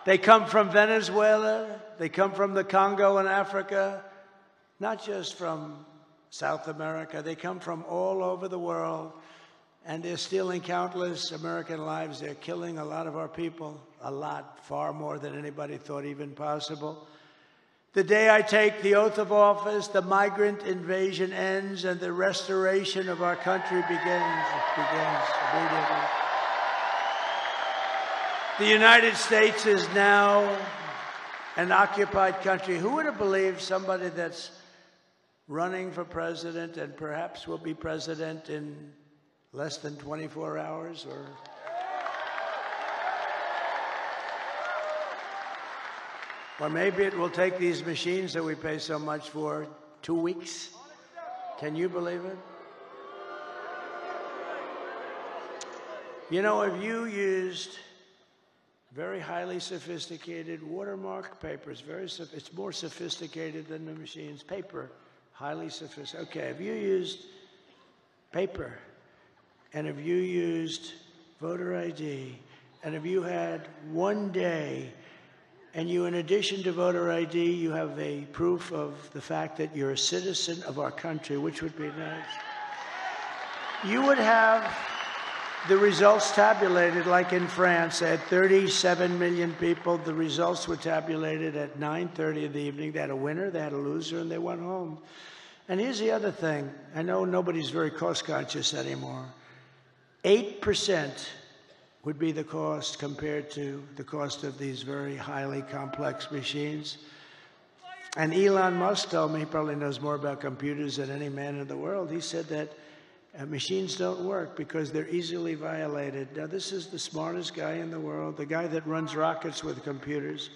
they come from Venezuela, they come from the Congo in Africa, not just from South America, they come from all over the world, and they're stealing countless American lives. They're killing a lot of our people, a lot, far more than anybody thought even possible. The day I take the oath of office, the migrant invasion ends, and the restoration of our country begins. It begins immediately. The United States is now an occupied country. Who would have believed somebody that's running for president and perhaps will be president in less than 24 hours? Or maybe it will take these machines that we pay so much for 2 weeks. Can you believe it? You know, if you used very highly sophisticated watermark papers. It's more sophisticated than the machines. Paper, highly sophisticated. Okay, if you used paper, and if you used voter ID, and if you had 1 day, and you, in addition to voter ID, you have a proof of the fact that you're a citizen of our country, which would be nice, you would have the results tabulated, like in France, at 37 million people. The results were tabulated at 9:30 in the evening. They had a winner, they had a loser, and they went home. And here's the other thing. I know nobody's very cost-conscious anymore. 8% would be the cost compared to the cost of these very highly complex machines. And Elon Musk told me, he probably knows more about computers than any man in the world, he said that machines don't work because they're easily violated. Now, this is the smartest guy in the world, the guy that runs rockets with computers,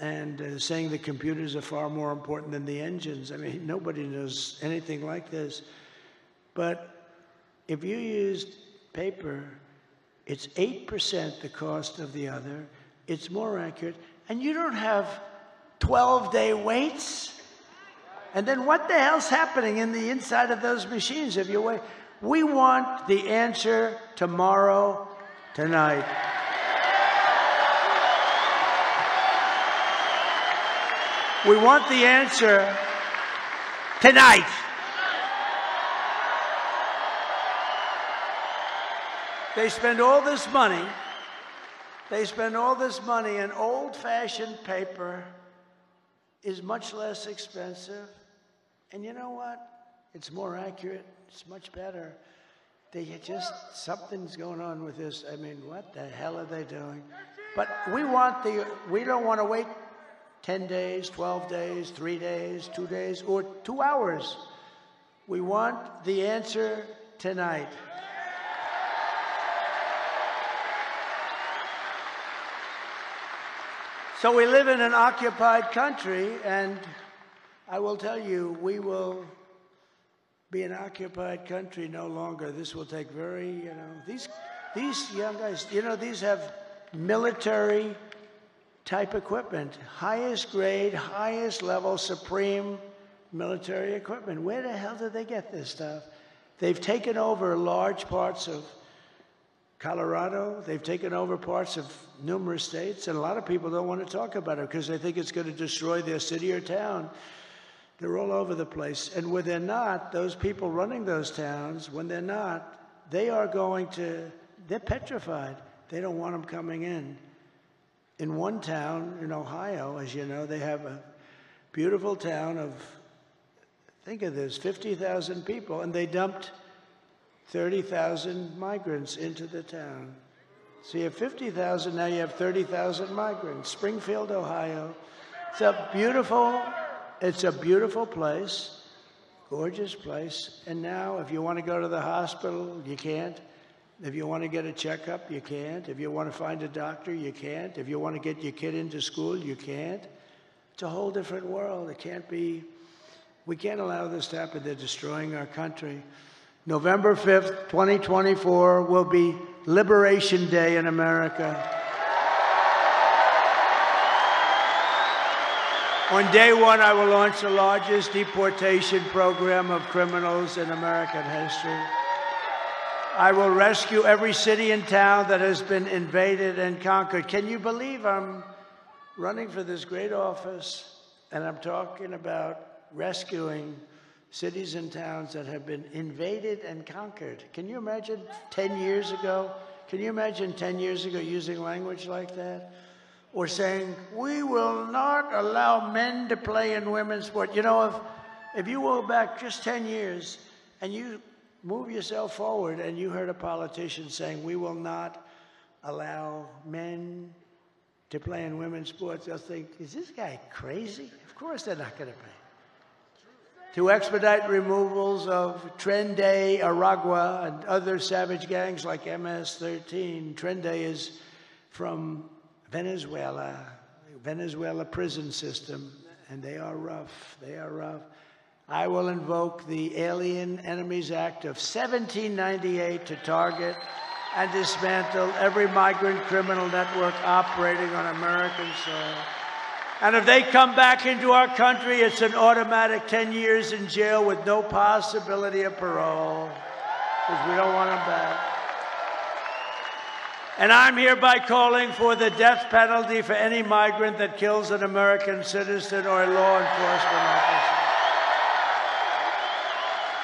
and saying the computers are far more important than the engines. I mean, nobody knows anything like this. But if you used paper, it's 8% the cost of the other. It's more accurate. And you don't have 12-day waits. And then what the hell's happening in the inside of those machines? If you wait, we want the answer tomorrow, tonight. We want the answer tonight. They spend all this money. They spend all this money in old-fashioned paper. Is much less expensive, and you know what? It's more accurate. It's much better. They just, something's going on with this. I mean, what the hell are they doing? But we want the, we don't want to wait 10 days, 12 days, 3 days, 2 days, or 2 hours. We want the answer tonight. So we live in an occupied country, and I will tell you, we will be an occupied country no longer. This will take very, you know, these young guys, you know, these have military type equipment, highest grade, highest level, supreme military equipment. Where the hell did they get this stuff? They've taken over large parts of Colorado. They've taken over parts of numerous states, and a lot of people don't want to talk about it because they think it's going to destroy their city or town. They're all over the place. And when they're not, those people running those towns, when they're not, they are going to, they're petrified. They don't want them coming in. In one town in Ohio, as you know, they have a beautiful town of, think of this, 50,000 people, and they dumped 30,000 migrants into the town. So you have 50,000, now you have 30,000 migrants. Springfield, Ohio. It's a beautiful place, gorgeous place. And now if you want to go to the hospital, you can't. If you want to get a checkup, you can't. If you want to find a doctor, you can't. If you want to get your kid into school, you can't. It's a whole different world. It can't be, we can't allow this to happen. They're destroying our country. November 5th, 2024 will be Liberation Day in America. On day one, I will launch the largest deportation program of criminals in American history. I will rescue every city and town that has been invaded and conquered. Can you believe I'm running for this great office and I'm talking about rescuing cities and towns that have been invaded and conquered? Can you imagine 10 years ago? Can you imagine 10 years ago using language like that? Or saying, we will not allow men to play in women's sport. You know, if you go back just 10 years and you move yourself forward and you heard a politician saying, we will not allow men to play in women's sports, they'll think, is this guy crazy? Of course they're not going to pay. To expedite removals of Trende, Aragua, and other savage gangs like MS-13. Trende is from Venezuela prison system, and they are rough. They are rough. I will invoke the Alien Enemies Act of 1798 to target and dismantle every migrant criminal network operating on American soil. And if they come back into our country, it's an automatic 10 years in jail with no possibility of parole, because we don't want them back. And I'm hereby calling for the death penalty for any migrant that kills an American citizen or a law enforcement officer.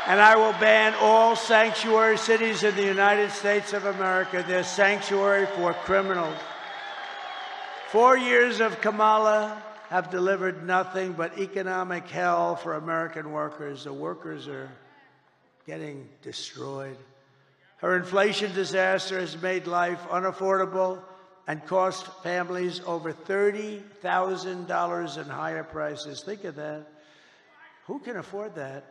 And I will ban all sanctuary cities in the United States of America. They're sanctuary for criminals. 4 years of Kamala have delivered nothing but economic hell for American workers. The workers are getting destroyed. Her inflation disaster has made life unaffordable and cost families over $30,000 in higher prices. Think of that. Who can afford that?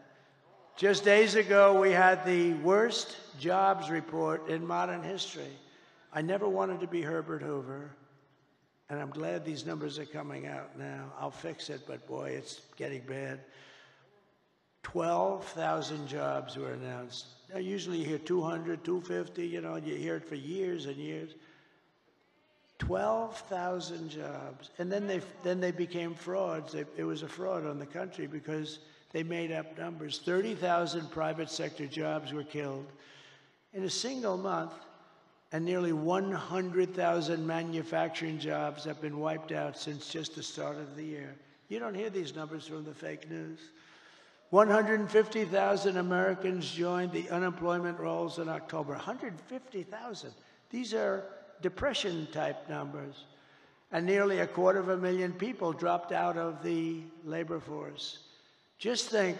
Just days ago, we had the worst jobs report in modern history. I never wanted to be Herbert Hoover, and I'm glad these numbers are coming out now. I'll fix it, but boy, it's getting bad. 12,000 jobs were announced. Now, usually you hear 200, 250, you know, and you hear it for years and years. 12,000 jobs. And then they became frauds. It was a fraud on the country because they made up numbers. 30,000 private sector jobs were killed in a single month, and nearly 100,000 manufacturing jobs have been wiped out since just the start of the year. You don't hear these numbers from the fake news. 150,000 Americans joined the unemployment rolls in October. 150,000. These are depression-type numbers. And nearly a quarter of a million people dropped out of the labor force. Just think,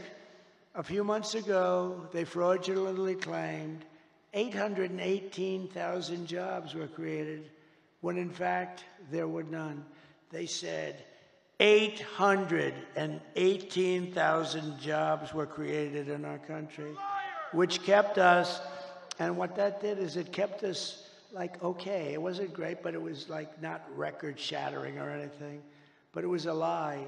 a few months ago, they fraudulently claimed 818,000 jobs were created, when in fact, there were none. They said 818,000 jobs were created in our country, which kept us, and what that did is it kept us like, okay, it wasn't great, but it was like not record shattering or anything, but it was a lie,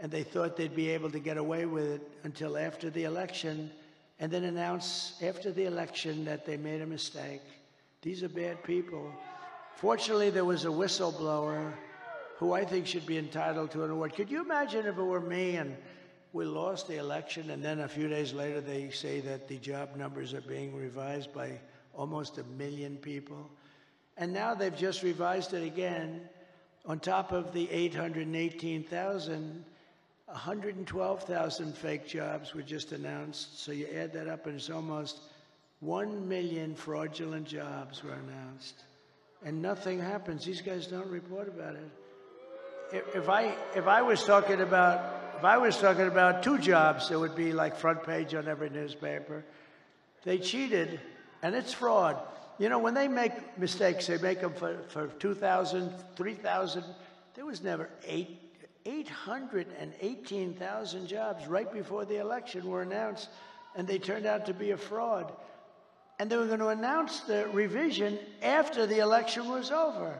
and they thought they'd be able to get away with it until after the election, and then announce after the election that they made a mistake. These are bad people. Fortunately, there was a whistleblower who I think should be entitled to an award. Could you imagine if it were me and we lost the election, and then a few days later they say that the job numbers are being revised by almost 1 million people? And now they've just revised it again. On top of the 818,000, 112,000 fake jobs were just announced. So you add that up, and it's almost 1 million fraudulent jobs were announced. And nothing happens. These guys don't report about it. If I was talking about two jobs, it would be like front page on every newspaper. They cheated, and it's fraud. You know, when they make mistakes, they make them for 2,000, 3,000. There was never 818,000 jobs right before the election were announced, and they turned out to be a fraud. And they were going to announce the revision after the election was over.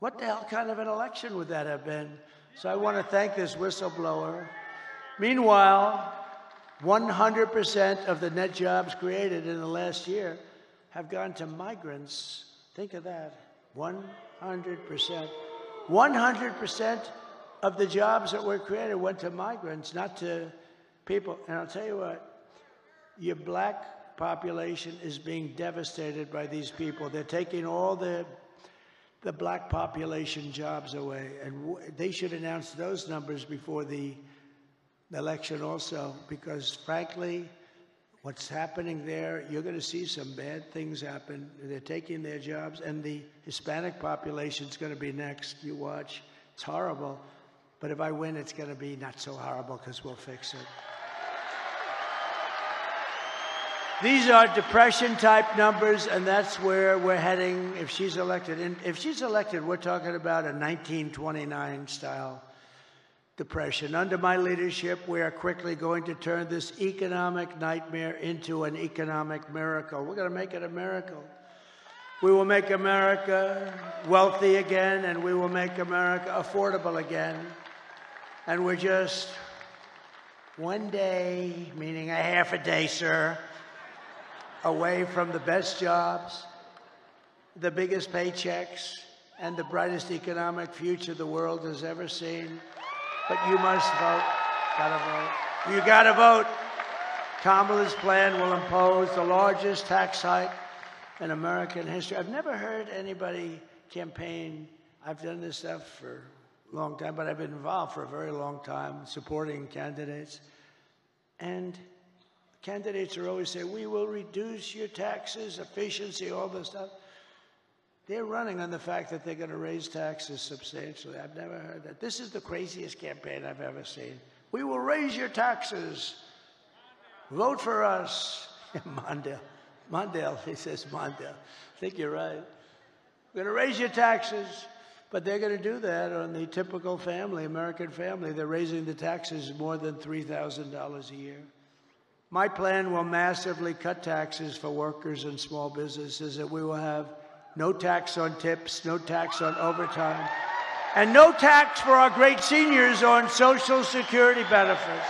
What the hell kind of an election would that have been? So I want to thank this whistleblower. Meanwhile, 100% of the net jobs created in the last year have gone to migrants. Think of that. 100%. 100% of the jobs that were created went to migrants, not to people. And I'll tell you what, your black population is being devastated by these people. They're taking all the black population jobs away. And they should announce those numbers before the election also, because frankly, what's happening there, you're going to see some bad things happen. They're taking their jobs, and the Hispanic population is going to be next. You watch. It's horrible. But if I win, it's going to be not so horrible, because we'll fix it. These are depression-type numbers, and that's where we're heading if she's elected. And if she's elected, we're talking about a 1929-style depression. Under my leadership, we are quickly going to turn this economic nightmare into an economic miracle. We're going to make it a miracle. We will make America wealthy again, and we will make America affordable again. And we're just one day, meaning a half a day, sir, away from the best jobs, the biggest paychecks, and the brightest economic future the world has ever seen. But you must vote. Gotta vote. You gotta vote. Kamala's plan will impose the largest tax hike in American history. I've never heard anybody campaign. I've done this stuff for a long time, but I've been involved for a very long time supporting candidates. And candidates are always saying, we will reduce your taxes, efficiency, all this stuff. They're running on the fact that they're going to raise taxes substantially. I've never heard that. This is the craziest campaign I've ever seen. We will raise your taxes. Vote for us. Mondale. Mondale. He says Mondale. I think you're right. We're going to raise your taxes. But they're going to do that on the typical family, American family. They're raising the taxes more than $3,000 a year. My plan will massively cut taxes for workers and small businesses, and we will have no tax on tips, no tax on overtime, and no tax for our great seniors on Social Security benefits.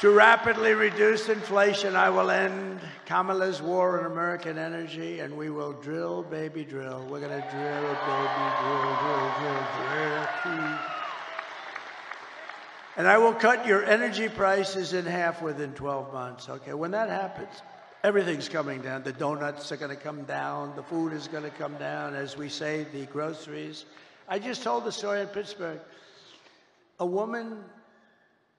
To rapidly reduce inflation, I will end Kamala's war on American energy, and we will drill, baby, drill. We're going to drill, baby, drill, drill, drill, drill. And I will cut your energy prices in half within 12 months, okay? When that happens, everything's coming down. The donuts are going to come down. The food is going to come down, as we say, the groceries. I just told the story in Pittsburgh. A woman,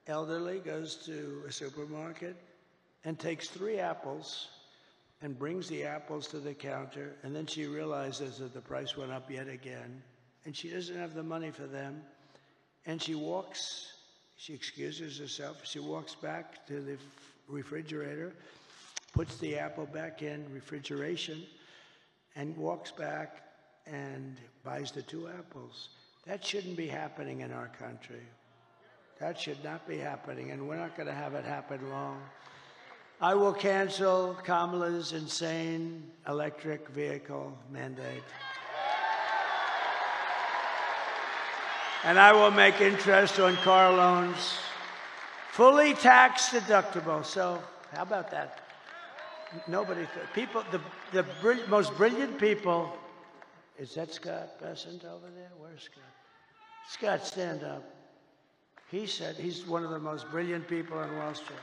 elderly, goes to a supermarket and takes 3 apples and brings the apples to the counter, and then she realizes that the price went up yet again, and she doesn't have the money for them, and she walks. She excuses herself. She walks back to the refrigerator, puts the apple back in refrigeration, and walks back and buys the 2 apples. That shouldn't be happening in our country. That should not be happening, and we're not going to have it happen long. I will cancel Kamala's insane electric vehicle mandate. and I will make interest on car loans fully tax deductible. So how about that? Nobody could. People, the most brilliant people. Is that Scott Bessent over there? Where's Scott? Scott, stand up. He said he's one of the most brilliant people on Wall Street.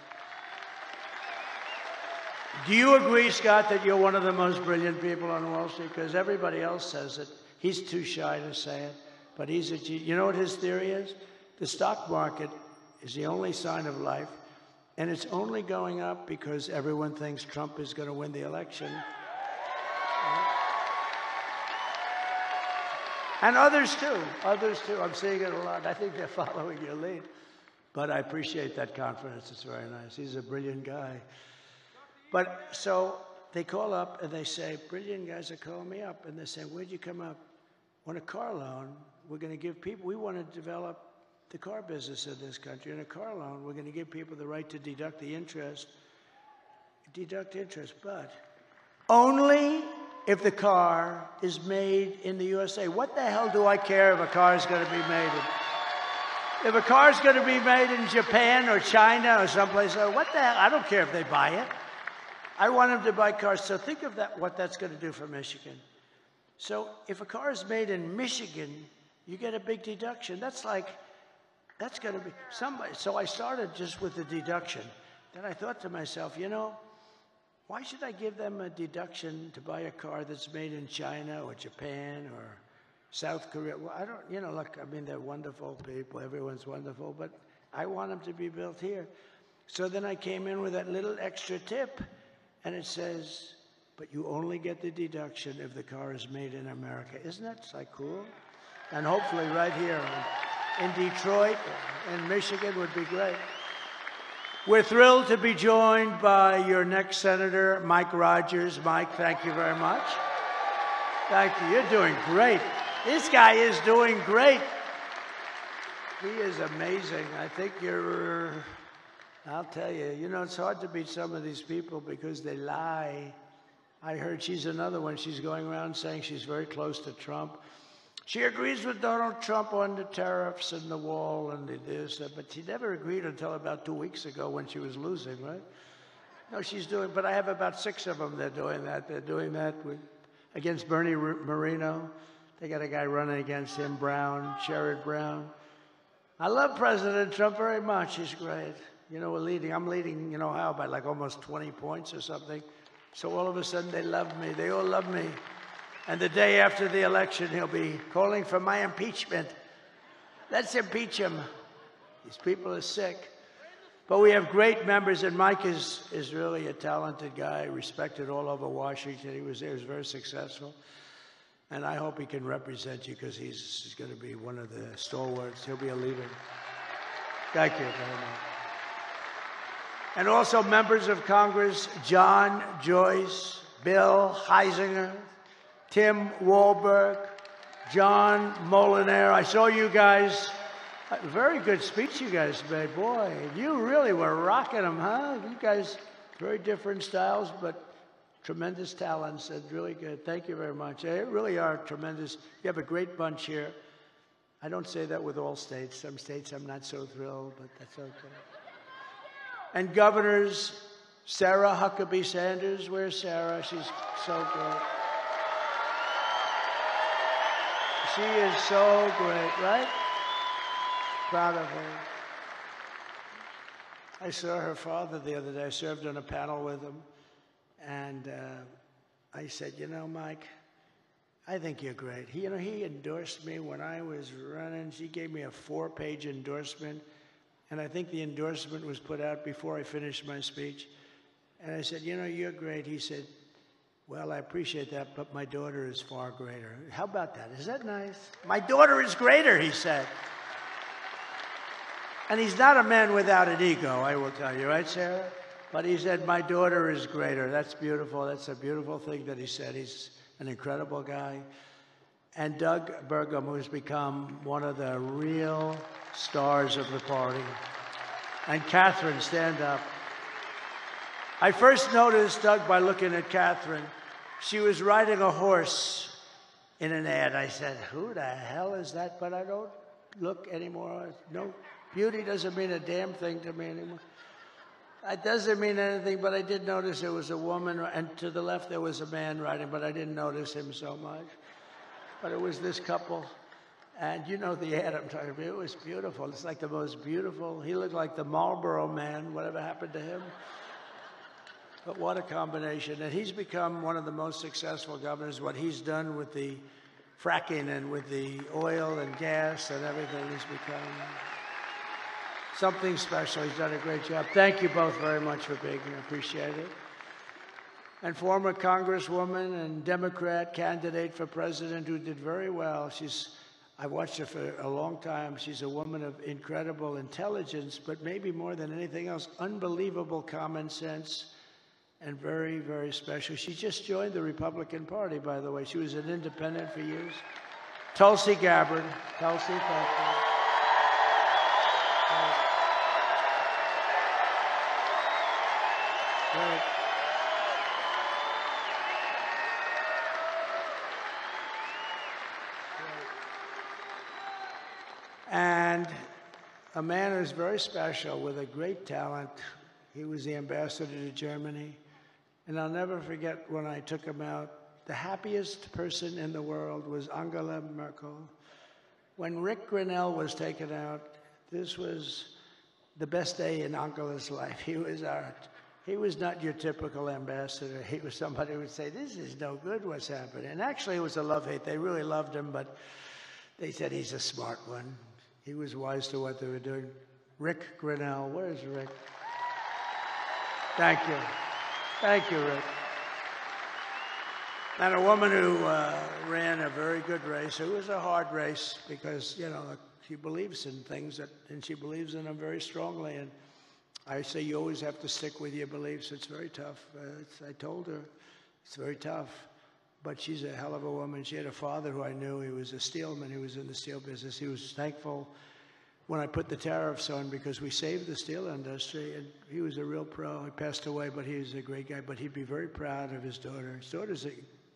Do you agree, Scott, that you're one of the most brilliant people on Wall Street? Because everybody else says it. He's too shy to say it. But he's a genius. You know what his theory is? The stock market is the only sign of life, and it's only going up because everyone thinks Trump is going to win the election. And others too, I'm seeing it a lot. I think they're following your lead. But I appreciate that confidence, it's very nice. He's a brilliant guy. But so they call up and they say, brilliant guys are calling me up. And they say, where'd you come up? On a car loan, we're gonna give people, we wanna develop the car business of this country. On a car loan, we're gonna give people the right to deduct the interest, but only if the car is made in the USA. What the hell do I care if a car is going to be made in? If a car is going to be made in Japan or China or someplace else, what the hell? I don't care if they buy it. I want them to buy cars. So think of that, what that's going to do for Michigan. So if a car is made in Michigan, you get a big deduction. That's like, that's going to be somebody. So I started just with the deduction. Then I thought to myself, you know, why should I give them a deduction to buy a car that's made in China or Japan or South Korea? Well, I don't, you know, look, I mean, they're wonderful people. Everyone's wonderful, but I want them to be built here. So then I came in with that little extra tip, and it says, but you only get the deduction if the car is made in America. Isn't that like cool? And hopefully right here in Detroit and Michigan would be great. We're thrilled to be joined by your next senator, Mike Rogers. Mike, thank you very much. Thank you. You're doing great. This guy is doing great. He is amazing. I think you're, I'll tell you, you know, it's hard to beat some of these people because they lie. I heard she's another one. She's going around saying she's very close to Trump. She agrees with Donald Trump on the tariffs and the wall and the this, but she never agreed until about 2 weeks ago when she was losing, right? No, she's doing, but I have about 6 of them that are doing that. They're doing that with, against Bernie Moreno. They got a guy running against him, Brown, Sherrod Brown. I love President Trump very much. He's great. You know, we're leading, I'm leading, you know how, by like almost 20 points or something. So all of a sudden they love me. They all love me. And the day after the election, he'll be calling for my impeachment. Let's impeach him. These people are sick. But we have great members, and Mike is really a talented guy, respected all over Washington. He was there, he was very successful. And I hope he can represent you because he's going to be one of the stalwarts. He'll be a leader. Thank you very much. And also members of Congress, John Joyce, Bill Heisinger, Tim Walberg, John Molinaire. I saw you guys. Very good speech you guys made. Boy, you really were rocking them, huh? You guys, very different styles, but tremendous talents and really good. Thank you very much. They really are tremendous. You have a great bunch here. I don't say that with all states. Some states I'm not so thrilled, but that's okay. And governors, Sarah Huckabee Sanders. Where's Sarah? She's so good. She is so great, right? Proud of her. I saw her father the other day. I served on a panel with him. And I said, you know, Mike, I think you're great. He, you know, he endorsed me when I was running. She gave me a 4-page endorsement. And I think the endorsement was put out before I finished my speech. And I said, you know, you're great. He said, well, I appreciate that, but my daughter is far greater. How about that? Is that nice? My daughter is greater, he said. And he's not a man without an ego, I will tell you, right, Sarah? But he said, my daughter is greater. That's beautiful. That's a beautiful thing that he said. He's an incredible guy. And Doug Burgum, who's become one of the real stars of the party. And Catherine, stand up. I first noticed Doug by looking at Catherine. She was riding a horse in an ad. I said, who the hell is that? But I don't look anymore. No, beauty doesn't mean a damn thing to me anymore. It doesn't mean anything, but I did notice there was a woman, and to the left there was a man riding, but I didn't notice him so much. But it was this couple, and you know the ad I'm talking about. It was beautiful. It's like the most beautiful. He looked like the Marlboro man, whatever happened to him. But what a combination. And he's become one of the most successful governors. What he's done with the fracking and with the oil and gas and everything, he's become something special. He's done a great job. Thank you both very much for being here. Appreciate it. And former Congresswoman and Democrat candidate for president who did very well. I watched her for a long time. She's a woman of incredible intelligence, but maybe more than anything else, unbelievable common sense, and very, very special. She just joined the Republican Party, by the way. She was an independent for years. Tulsi Gabbard. Tulsi, thank you. Great. And a man who's very special with a great talent. He was the ambassador to Germany. And I'll never forget when I took him out, the happiest person in the world was Angela Merkel. When Rick Grinnell was taken out, this was the best day in Angela's life. He was not your typical ambassador. He was somebody who would say, this is no good, what's happening. And actually, it was a love-hate. They really loved him, but they said he's a smart one. He was wise to what they were doing. Rick Grinnell, where's Rick? Thank you. Thank you, Rick. And a woman who ran a very good race. It was a hard race because, you know, she believes in things, and she believes in them very strongly. And I say you always have to stick with your beliefs. It's very tough. I told her it's very tough, but she's a hell of a woman. She had a father who I knew. He was a steelman. He was in the steel business. He was thankful when I put the tariffs on, because we saved the steel industry, and he was a real pro. He passed away, but he was a great guy. But he'd be very proud of his daughter. His daughter's an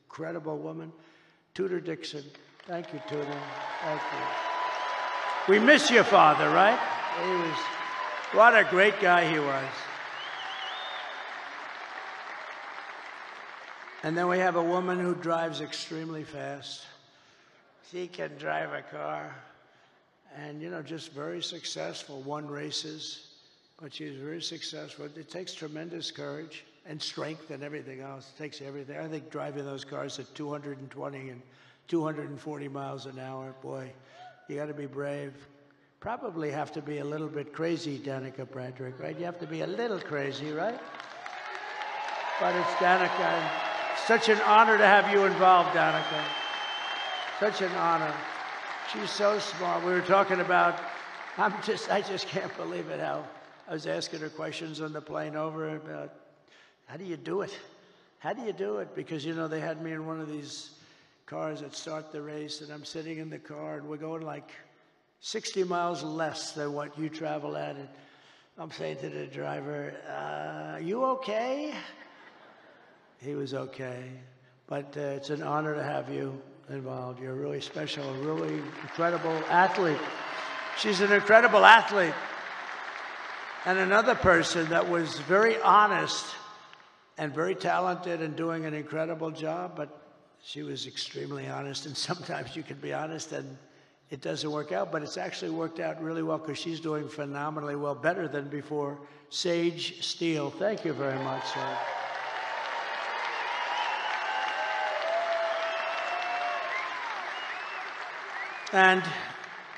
incredible woman, Tudor Dixon. Thank you, Tudor. Thank you. We miss your father, right? He was, what a great guy he was. And then we have a woman who drives extremely fast. She can drive a car. And, you know, just very successful, won races, but she's very successful. It takes tremendous courage and strength and everything else. It takes everything. I think driving those cars at 220 and 240 miles an hour, boy, you got to be brave. Probably have to be a little bit crazy, Danica Patrick, right? You have to be a little crazy, right? But it's Danica. Such an honor to have you involved, Danica. Such an honor. She's so smart. We were talking about, I just can't believe it, how I was asking her questions on the plane over about, how do you do it? How do you do it? Because, you know, they had me in one of these cars that start the race, and I'm sitting in the car, and we're going like 60 miles less than what you travel at. And I'm saying to the driver, are you okay? He was okay. But it's an honor to have you involved. You're really special, really incredible athlete. She's an incredible athlete. And another person that was very honest and very talented and doing an incredible job, but she was extremely honest. And sometimes you can be honest and it doesn't work out, but it's actually worked out really well because she's doing phenomenally well, better than before. Sage Steele. Thank you very much, sir. And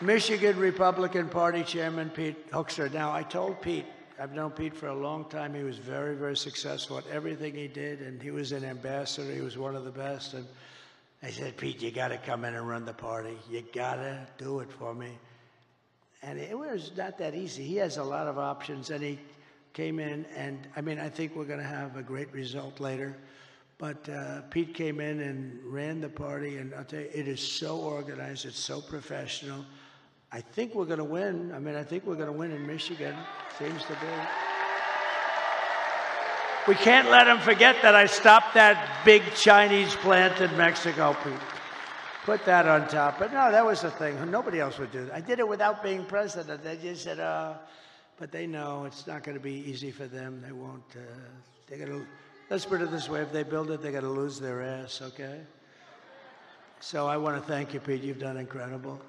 Michigan Republican Party Chairman Pete Hoekstra. Now, I told Pete, I've known Pete for a long time. He was very, very successful at everything he did, and he was an ambassador. He was one of the best. And I said, Pete, you got to come in and run the party. You got to do it for me. And it was not that easy. He has a lot of options, and he came in. And, I mean, I think we're going to have a great result later. But Pete came in and ran the party, and I'll tell you, it is so organized, it's so professional. I think we're going to win. I mean, I think we're going to win in Michigan. Seems to be. We can't let him forget that I stopped that big Chinese plant in Mexico, Pete. Put that on top. But no, that was the thing. Nobody else would do that. I did it without being president. They just said, but they know it's not going to be easy for them. They won't. They're going to. Let's put it this way. If they build it, they're going to lose their ass, okay? So I want to thank you, Pete. You've done incredible.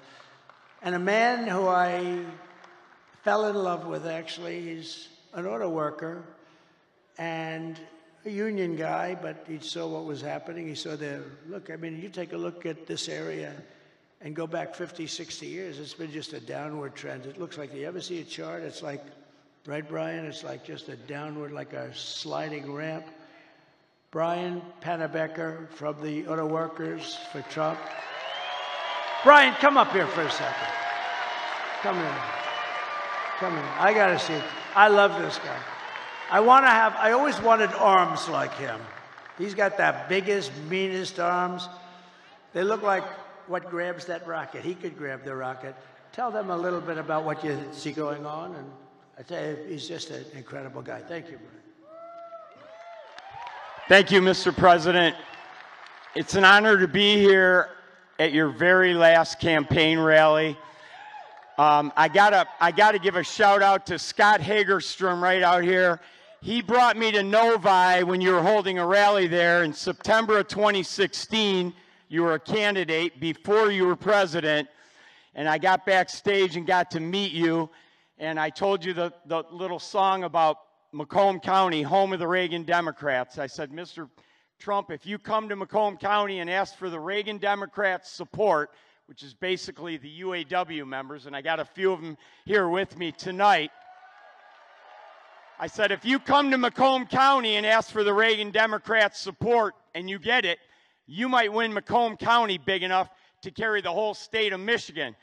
And a man who I fell in love with, actually, he's an auto worker and a union guy, but he saw what was happening. He saw the, look, I mean, you take a look at this area and go back 50, 60 years, it's been just a downward trend. It looks like, you ever see a chart? It's like, right, Brian? It's like just a downward, like a sliding ramp. Brian Pannebecker from the Auto Workers for Trump. Brian, come up here for a second. Come here. Come here. I got to see it. I love this guy. I always wanted arms like him. He's got the biggest, meanest arms. They look like what grabs that rocket. He could grab the rocket. Tell them a little bit about what you see going on, and I tell you, he's just an incredible guy. Thank you, Brian. Thank you, Mr. President. It's an honor to be here at your very last campaign rally. I gotta give a shout out to Scott Hagerstrom right out here. He brought me to Novi when you were holding a rally there in September of 2016. You were a candidate before you were president, and I got backstage and got to meet you. And I told you the little song about Macomb County, home of the Reagan Democrats. I said, Mr. Trump, if you come to Macomb County and ask for the Reagan Democrats' support, which is basically the UAW members, and I got a few of them here with me tonight. I said, if you come to Macomb County and ask for the Reagan Democrats' support and you get it, you might win Macomb County big enough to carry the whole state of Michigan.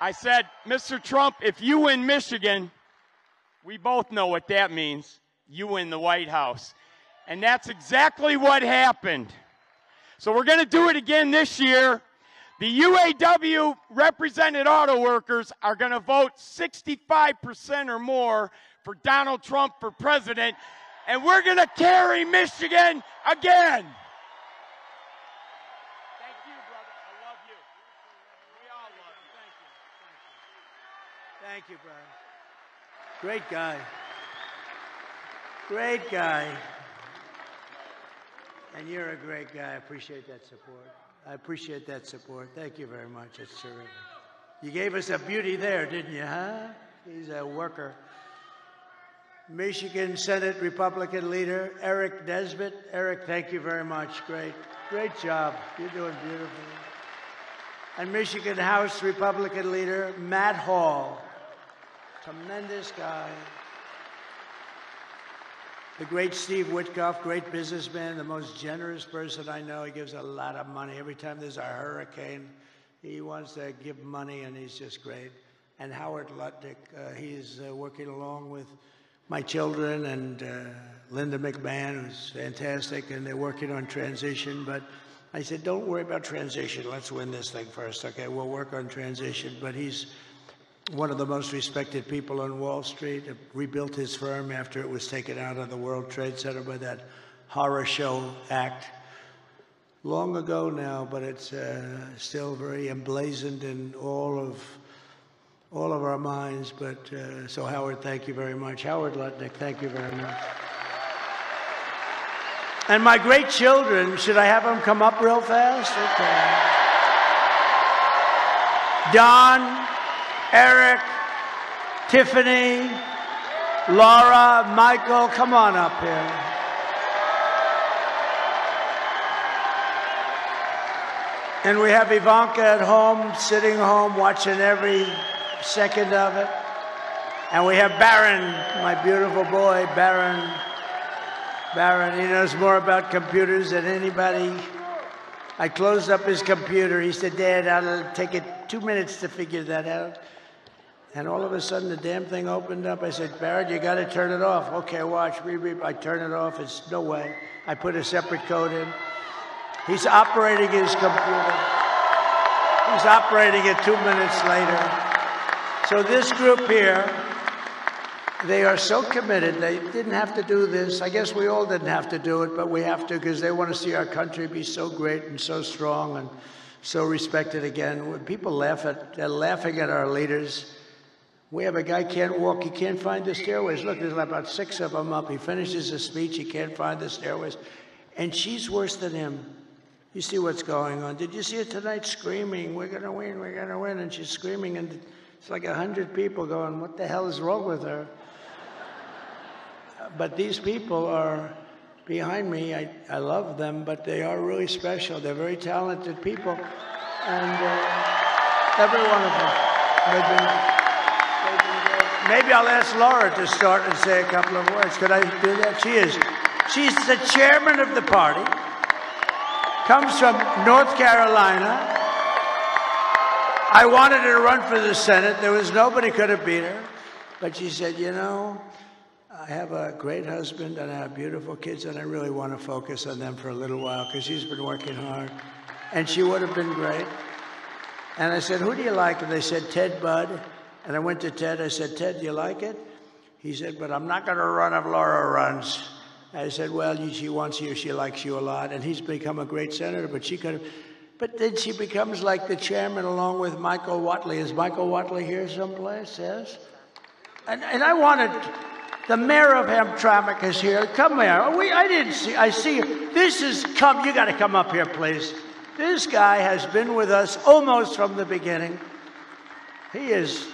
I said, Mr. Trump, if you win Michigan, we both know what that means. You win the White House. And that's exactly what happened. So we're going to do it again this year. The UAW represented auto workers are going to vote 65% or more for Donald Trump for president, and we're going to carry Michigan again. Thank you, brother. I love you. We all love you. Thank you. Thank you, brother. Great guy. Great guy. And you're a great guy. I appreciate that support. I appreciate that support. Thank you very much. It's terrific. You gave us a beauty there, didn't you, huh? He's a worker. Michigan Senate Republican leader Eric Nesbitt. Eric, thank you very much. Great. Great job. You're doing beautifully. And Michigan House Republican leader Matt Hall. Tremendous guy. The great Steve Witkoff, great businessman, the most generous person I know. He gives a lot of money. Every time there's a hurricane, he wants to give money, and he's just great. And Howard Lutnick, he's working along with my children and Linda McMahon, who's fantastic, and they're working on transition. But I said, don't worry about transition. Let's win this thing first, okay? We'll work on transition. But he's one of the most respected people on Wall Street, rebuilt his firm after it was taken out of the World Trade Center by that horror show act. Long ago now, but it's still very emblazoned in all of our minds. But so Howard, thank you very much. Howard Lutnick, thank you very much. And my great children, should I have them come up real fast? Okay. Don, Eric, Tiffany, Laura, Michael, come on up here. And we have Ivanka at home, sitting home, watching every second of it. And we have Baron, my beautiful boy, Baron. Baron, he knows more about computers than anybody. I closed up his computer. He said, Dad, I'll take it 2 minutes to figure that out. And all of a sudden, the damn thing opened up. I said, Barrett, you got to turn it off. Okay, watch. I turn it off. It's no way. I put a separate code in. He's operating his computer. He's operating it 2 minutes later. So this group here, They are so committed. They didn't have to do this. I guess we all didn't have to do it, but we have to because they want to see our country be so great and so strong and so respected again. When people laugh at, they're laughing at our leaders. We have a guy can't walk. He can't find the stairways. Look, there's about six of them up. He finishes his speech. He can't find the stairways. And she's worse than him. You see what's going on. Did you see it tonight? Screaming, we're going to win, we're going to win. And she's screaming, and it's like 100 people going, what the hell is wrong with her? But these people are behind me. I love them, but they are really special. They're very talented people. And every one of them. Maybe I'll ask Laura to start and say a couple of words. Could I do that? She's the chairman of the party. Comes from North Carolina. I wanted her to run for the Senate. There was nobody could have beat her. But she said, you know, I have a great husband and I have beautiful kids, and I really want to focus on them for a little while because she's been working hard. And she would have been great. And I said, who do you like? And they said, Ted Budd. And I went to Ted. I said, Ted, do you like it? He said, but I'm not going to run if Laura runs. I said, well, she wants you, she likes you a lot, and he's become a great senator, but she could have. But then she becomes like the chairman along with Michael Whatley. Is Michael Whatley here someplace? Yes? And I wanted, the mayor of Hamtramck is here. Come, Mayor. I didn't see, I see you. This is, come, you got to come up here, please. This guy has been with us almost from the beginning. He is,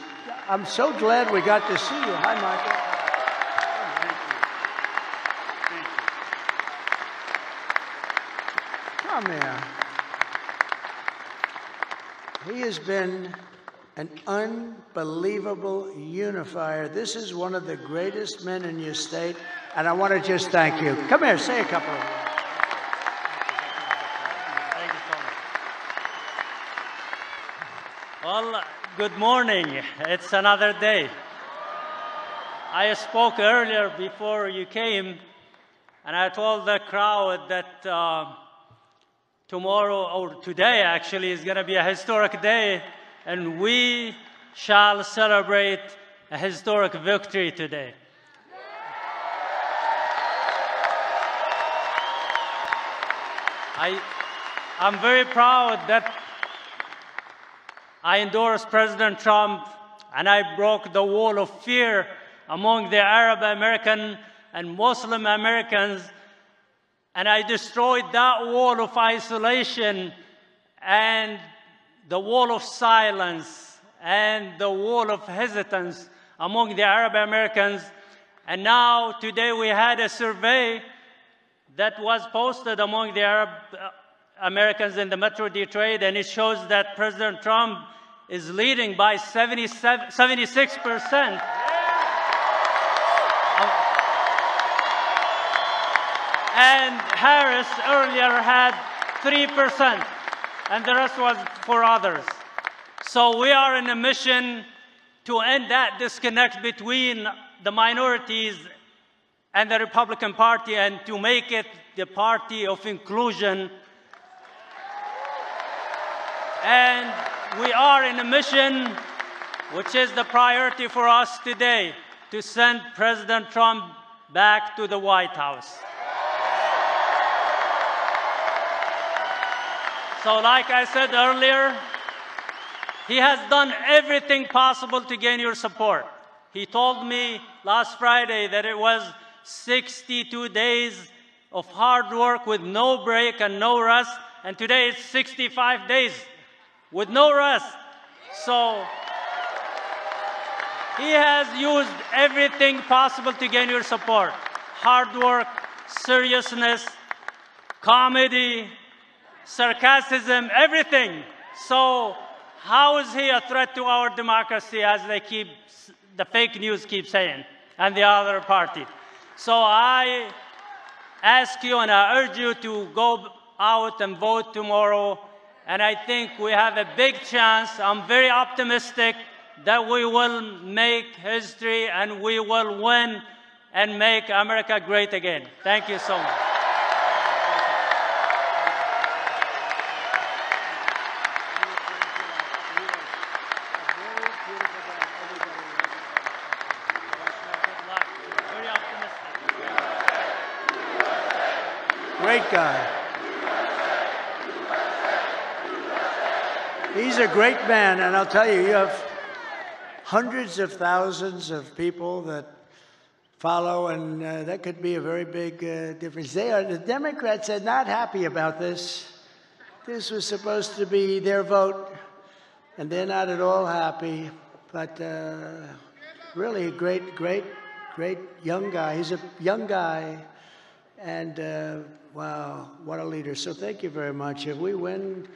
I'm so glad we got to see you. Hi, Michael. There. He has been an unbelievable unifier. This is one of the greatest men in your state, and I want to just thank you. Come here, say a couple of words. Thank you so much. Well, good morning. It's another day. I spoke earlier before you came, and I told the crowd that tomorrow, or today actually, is going to be a historic day, and we shall celebrate a historic victory today. I'm very proud that I endorsed President Trump, and I broke the wall of fear among the Arab American and Muslim Americans. And I destroyed that wall of isolation and the wall of silence and the wall of hesitance among the Arab Americans. And now, today, we had a survey that was posted among the Arab Americans in the Metro Detroit, and it shows that President Trump is leading by 76%. And Harris earlier had 3%, and the rest was for others. So we are in a mission to end that disconnect between the minorities and the Republican Party, and to make it the party of inclusion. And we are in a mission, which is the priority for us today, to send President Trump back to the White House. So like I said earlier, he has done everything possible to gain your support. He told me last Friday that it was 62 days of hard work with no break and no rest, and today it's 65 days with no rest. So he has used everything possible to gain your support. Hard work, seriousness, comedy, sarcasm, everything. So how is he a threat to our democracy, as they keep, the fake news keeps saying, and the other party? So I ask you and I urge you to go out and vote tomorrow, and I think we have a big chance. I'm very optimistic that we will make history and we will win and make America great again. Thank you so much. Great guy. He's a great man, and I'll tell you, you have hundreds of thousands of people that follow, and that could be a very big difference. The Democrats are not happy about this. This was supposed to be their vote, and they're not at all happy. But really a great, great, great young guy. He's a young guy, and wow, what a leader. So thank you very much. If we win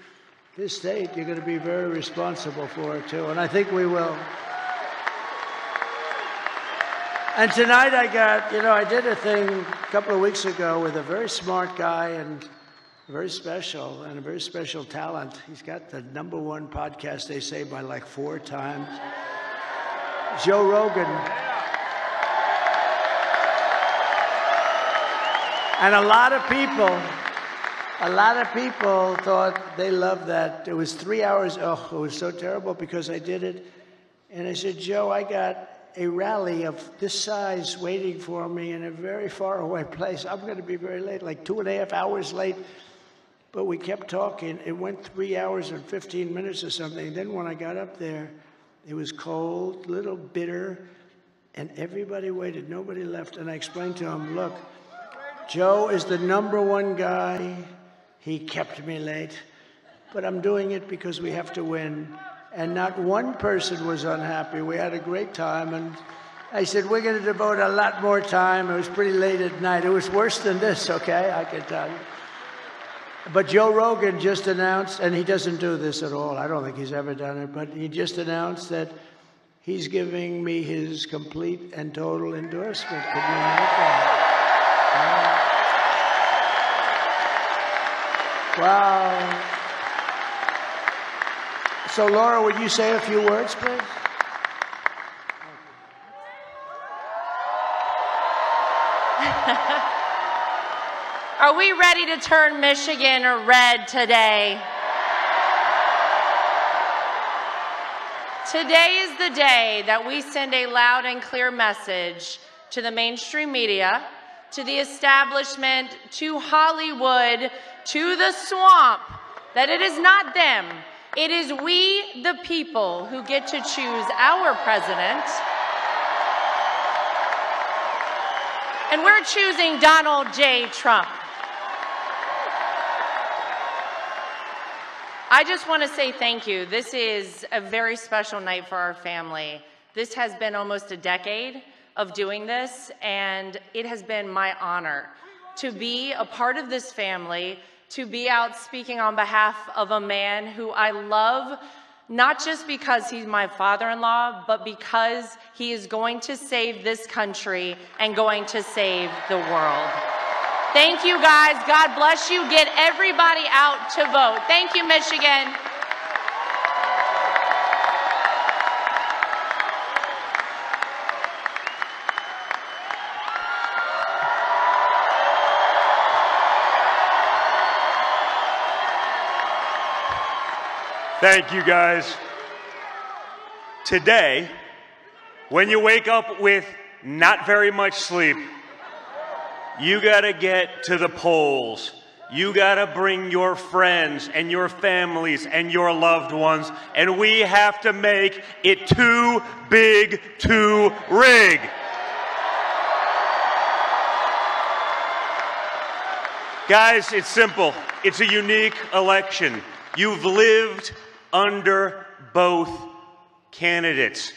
this state, you're going to be very responsible for it, too, and I think we will. And tonight I got, you know, I did a thing a couple of weeks ago with a very smart guy and very special and a very special talent. He's got the #1 podcast, they say, by like 4 times. Joe Rogan. And a lot of people thought they loved that. It was 3 hours. Oh, it was so terrible because I did it. And I said, Joe, I got a rally of this size waiting for me in a very far away place. I'm going to be very late, like 2.5 hours late. But we kept talking. It went 3 hours and 15 minutes or something. Then when I got up there, it was cold, a little bitter, and everybody waited. Nobody left. And I explained to him, look, Joe is the #1 guy. He kept me late. But I'm doing it because we have to win. And not one person was unhappy. We had a great time. And I said, we're going to devote a lot more time. It was pretty late at night. It was worse than this, okay? I can tell you. But Joe Rogan just announced, and he doesn't do this at all. I don't think he's ever done it. But he just announced that he's giving me his complete and total endorsement. Could you make that? Wow. So, Laura, would you say a few words, please? Are we ready to turn Michigan red today? Today is the day that we send a loud and clear message to the mainstream media, to the establishment, to Hollywood, to the swamp, that it is not them. It is we, the people, who get to choose our president. And we're choosing Donald J. Trump. I just want to say thank you. This is a very special night for our family. This has been almost a decade of doing this, and it has been my honor to be a part of this family, to be out speaking on behalf of a man who I love, not just because he's my father-in-law, but because he is going to save this country and going to save the world. Thank you, guys. God bless you. Get everybody out to vote. Thank you, Michigan. Thank you, guys. Today, when you wake up with not very much sleep, you gotta get to the polls. You gotta bring your friends and your families and your loved ones, and we have to make it too big to rig. Guys, it's simple. It's a unique election. You've lived under both candidates.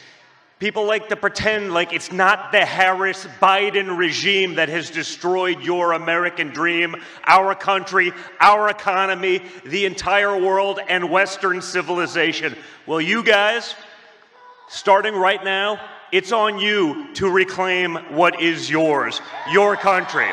People like to pretend like it's not the Harris-Biden regime that has destroyed your American dream, our country, our economy, the entire world, and Western civilization. Well, you guys, starting right now, it's on you to reclaim what is yours, your country.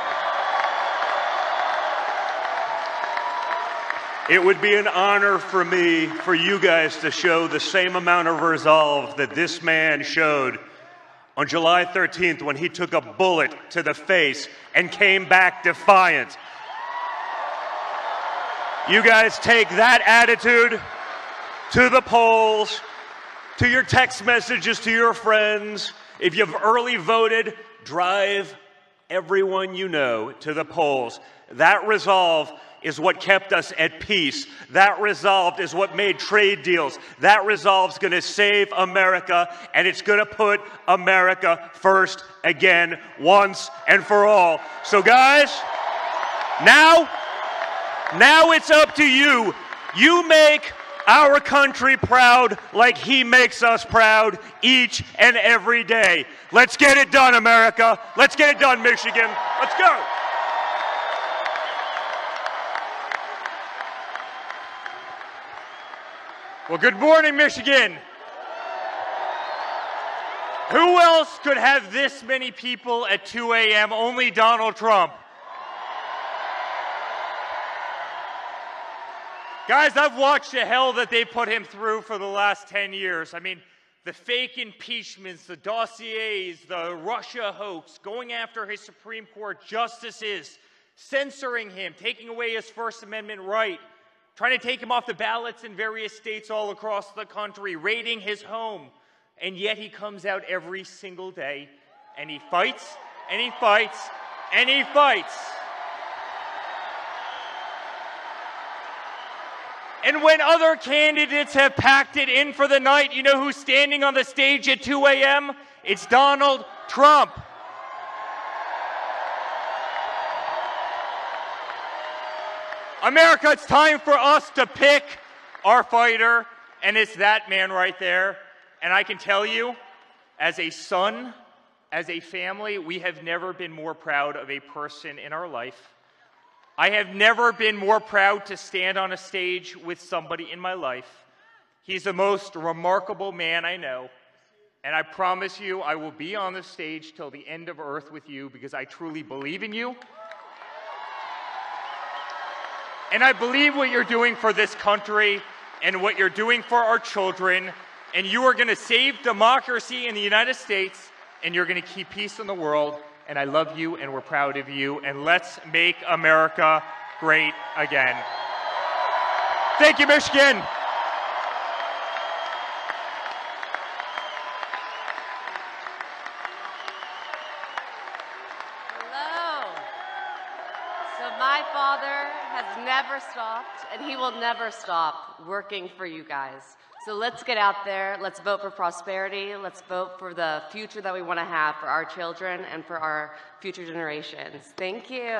It would be an honor for me, for you guys, to show the same amount of resolve that this man showed on July 13th when he took a bullet to the face and came back defiant. You guys take that attitude to the polls, to your text messages, to your friends. If you've early voted, drive everyone you know to the polls. That resolve is what kept us at peace. That resolve is what made trade deals. That resolve is going to save America, and it's going to put America first again, once and for all. So guys, now it's up to you. You make our country proud like he makes us proud each and every day. Let's get it done, America. Let's get it done, Michigan. Let's go. Well, good morning, Michigan. Who else could have this many people at 2 a.m.? Only Donald Trump. Guys, I've watched the hell that they put him through for the last 10 years. I mean, the fake impeachments, the dossiers, the Russia hoax, going after his Supreme Court justices, censoring him, taking away his First Amendment right, trying to take him off the ballots in various states all across the country, raiding his home. And yet he comes out every single day, and he fights, and he fights, and he fights. And when other candidates have packed it in for the night, you know who's standing on the stage at 2 a.m.? It's Donald Trump. America, it's time for us to pick our fighter, and it's that man right there. And I can tell you, as a son, as a family, we have never been more proud of a person in our life. I have never been more proud to stand on a stage with somebody in my life. He's the most remarkable man I know, and I promise you I will be on the stage till the end of earth with you, because I truly believe in you. And I believe what you're doing for this country and what you're doing for our children, and you are going to save democracy in the United States, and you're going to keep peace in the world. And I love you, and we're proud of you, and let's make America great again. Thank you, Michigan. Hello. So my father has never stopped, and he will never stop working for you guys. So let's get out there, let's vote for prosperity, let's vote for the future that we want to have for our children and for our future generations. Thank you.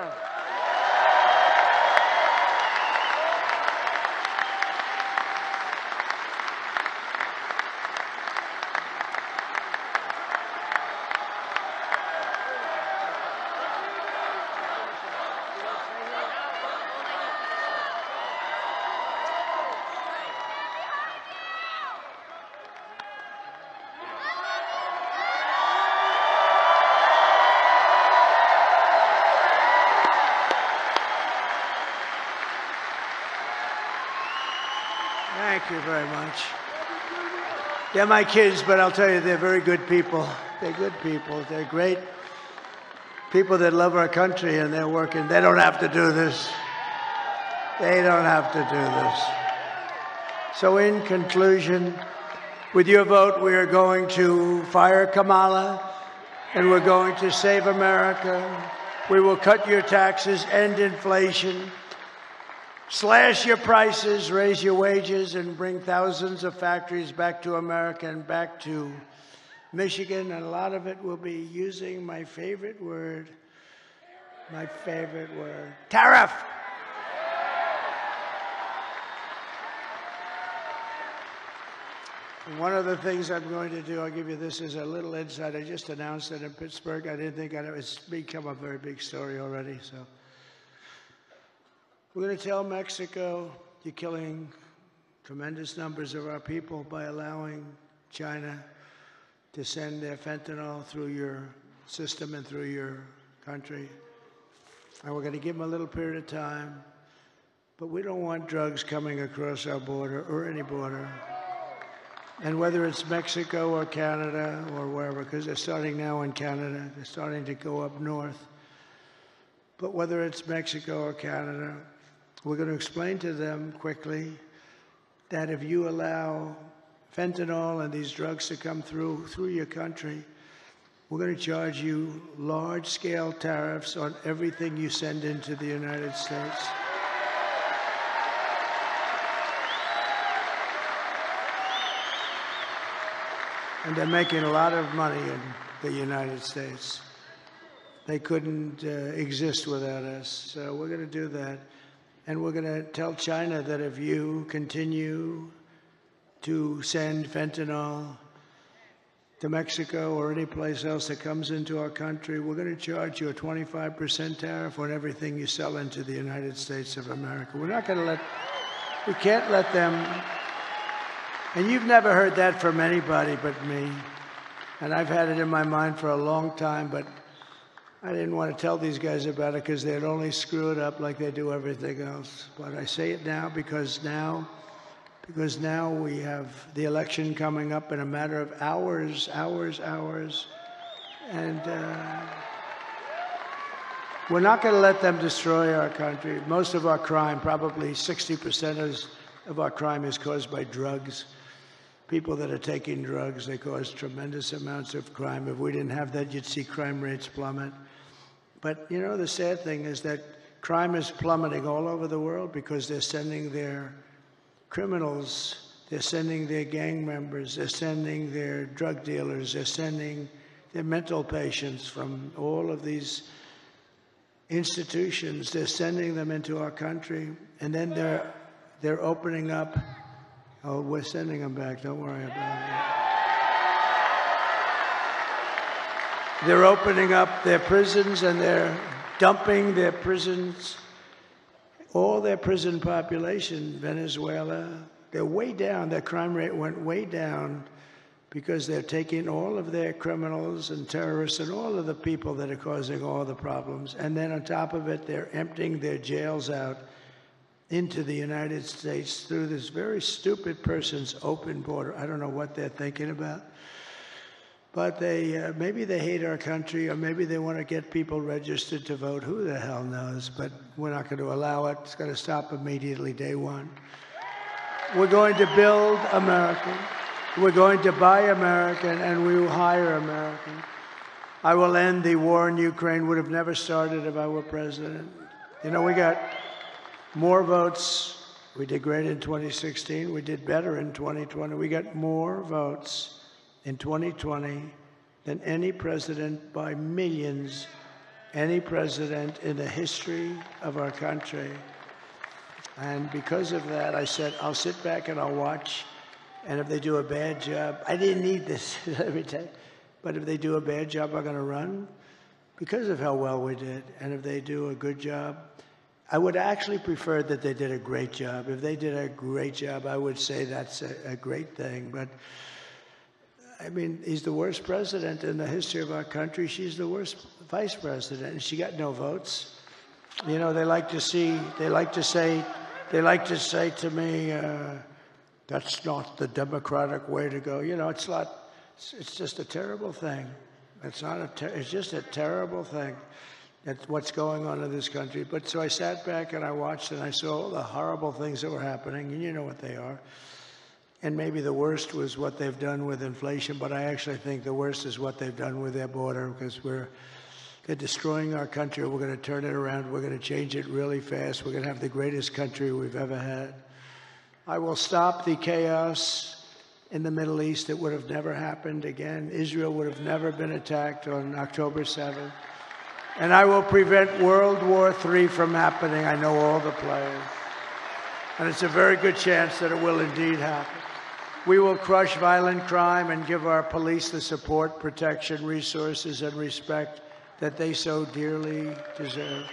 Thank you very much. They're my kids, but I'll tell you, they're very good people. They're good people. They're great people that love our country, and they're working. They don't have to do this. They don't have to do this. So in conclusion, with your vote, we are going to fire Kamala, and we're going to save America. We will cut your taxes, end inflation, slash your prices, raise your wages, and bring thousands of factories back to America and back to Michigan. And a lot of it will be using my favorite word, tariff. And one of the things I'm going to do, I'll give you this as a little insight. I just announced it in Pittsburgh. I didn't think it's become a very big story already, so. We're going to tell Mexico, you're killing tremendous numbers of our people by allowing China to send their fentanyl through your system and through your country. And we're going to give them a little period of time. But we don't want drugs coming across our border or any border. And whether it's Mexico or Canada or wherever, because they're starting now in Canada, they're starting to go up north. But whether it's Mexico or Canada, we're going to explain to them quickly that if you allow fentanyl and these drugs to come through your country, We're going to charge you large-scale tariffs on everything you send into the United States. And they're making a lot of money in the United States. They couldn't exist without us. So we're going to do that. And we're going to tell China that if you continue to send fentanyl to Mexico or any place else that comes into our country, we're going to charge you a 25% tariff on everything you sell into the United States of America. We're not going to let, we can't let them, and you've never heard that from anybody but me. And I've had it in my mind for a long time, but I didn't want to tell these guys about it because they'd only screw it up like they do everything else. But I say it now because now we have the election coming up in a matter of hours. And we're not going to let them destroy our country. Most of our crime, probably 60% of our crime, is caused by drugs. People that are taking drugs, they cause tremendous amounts of crime. If we didn't have that, you'd see crime rates plummet. But, you know, the sad thing is that crime is plummeting all over the world because they're sending their criminals, they're sending their gang members, they're sending their drug dealers, they're sending their mental patients from all of these institutions. They're sending them into our country, and then they're opening up. Oh, we're sending them back. Don't worry about it. They're opening up their prisons, and they're dumping their prisons, all their prison population, Venezuela. They're way down. Their crime rate went way down because they're taking all of their criminals and terrorists and all of the people that are causing all the problems. And then on top of it, they're emptying their jails out into the United States through this very stupid person's open border. I don't know what they're thinking about, but they maybe they hate our country, or maybe they want to get people registered to vote. Who the hell knows? But we're not going to allow it. It's going to stop immediately, day one. We're going to build America. We're going to buy American, and we will hire American. I will end the war in Ukraine. Would have never started if I were president. You know, we got more votes. We did great in 2016. We did better in 2020. We got more votes in 2020 than any president by millions, any president in the history of our country. And because of that, I said, I'll sit back and I'll watch. And if they do a bad job, I didn't need this, let me tell you. But if they do a bad job, I'm going to run because of how well we did. And if they do a good job, I would actually prefer that they did a great job. If they did a great job, I would say that's a great thing. But, I mean, he's the worst president in the history of our country. She's the worst vice president, and she got no votes. You know, they like to say to me, that's not the democratic way to go. You know, it's not, it's just a terrible thing. It's not a, it's just a terrible thing. At what's going on in this country. But so I sat back and I watched and I saw all the horrible things that were happening, and you know what they are. And maybe the worst was what they've done with inflation, but I actually think the worst is what they've done with their border, because they're destroying our country. We're going to turn it around. We're going to change it really fast. We're going to have the greatest country we've ever had. I will stop the chaos in the Middle East that would have never happened again. Israel would have never been attacked on October 7th. And I will prevent World War III from happening. I know all the players. And it's a very good chance that it will indeed happen. We will crush violent crime and give our police the support, protection, resources, and respect that they so dearly deserve.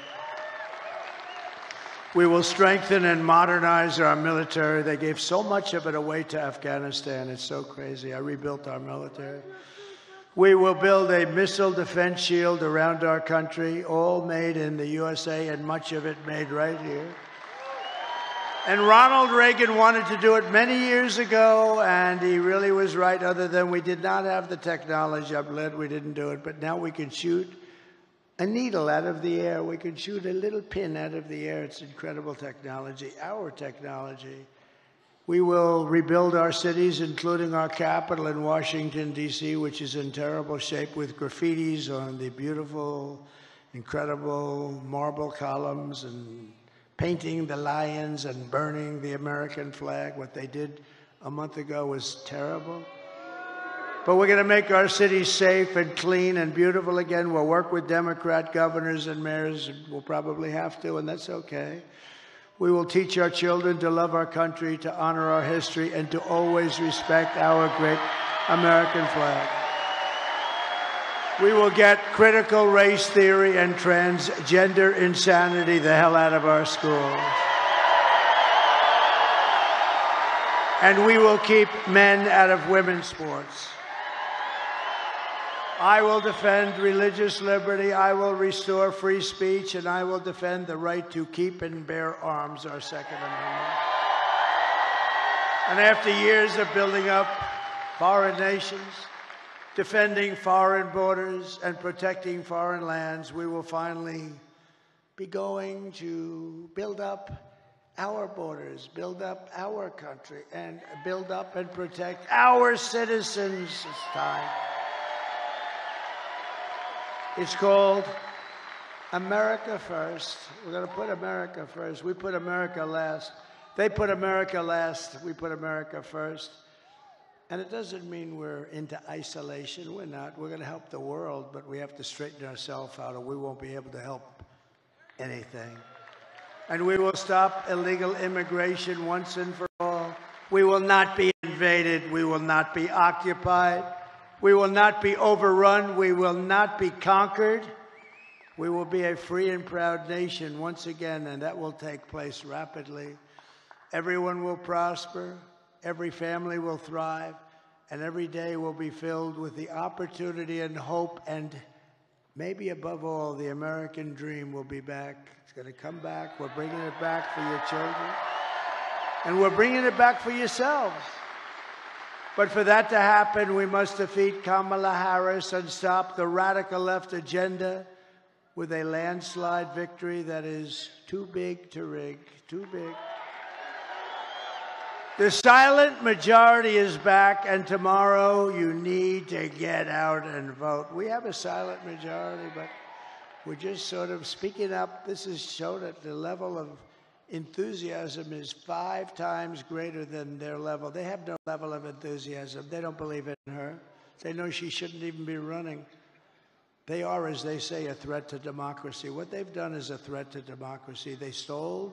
We will strengthen and modernize our military. They gave so much of it away to Afghanistan. It's so crazy. I rebuilt our military. We will build a missile defense shield around our country, all made in the USA and much of it made right here. And Ronald Reagan wanted to do it many years ago, and he really was right, other than we did not have the technology. I'm glad we didn't do it. But now we can shoot a needle out of the air. We can shoot a little pin out of the air. It's incredible technology, our technology. We will rebuild our cities, including our capital in Washington, D.C., which is in terrible shape with graffitis on the beautiful, incredible marble columns and painting the lions and burning the American flag. What they did a month ago was terrible. But we're going to make our cities safe and clean and beautiful again. We'll work with Democrat governors and mayors. We'll probably have to, and that's okay. We will teach our children to love our country, to honor our history, and to always respect our great American flag. We will get critical race theory and transgender insanity the hell out of our schools. And we will keep men out of women's sports. I will defend religious liberty, I will restore free speech, and I will defend the right to keep and bear arms, our Second Amendment. And after years of building up foreign nations, defending foreign borders, and protecting foreign lands, we will finally be going to build up our borders, build up our country, and build up and protect our citizens. It's time. It's called America First. We're going to put America first. We put America last. They put America last. We put America first. And it doesn't mean we're into isolation. We're not. We're going to help the world, but we have to straighten ourselves out, or we won't be able to help anything. And we will stop illegal immigration once and for all. We will not be invaded. We will not be occupied. We will not be overrun. We will not be conquered. We will be a free and proud nation once again, and that will take place rapidly. Everyone will prosper. Every family will thrive. And every day will be filled with the opportunity and hope, and maybe above all, the American dream will be back. It's going to come back. We're bringing it back for your children. And we're bringing it back for yourselves. But for that to happen, we must defeat Kamala Harris and stop the radical left agenda with a landslide victory that is too big to rig, too big. The silent majority is back, and tomorrow you need to get out and vote. We have a silent majority, but we're just sort of speaking up. This has shown that the level of enthusiasm is 5 times greater than their level. They have no level of enthusiasm. They don't believe in her. They know she shouldn't even be running. They are, as they say, a threat to democracy. What they've done is a threat to democracy. They stole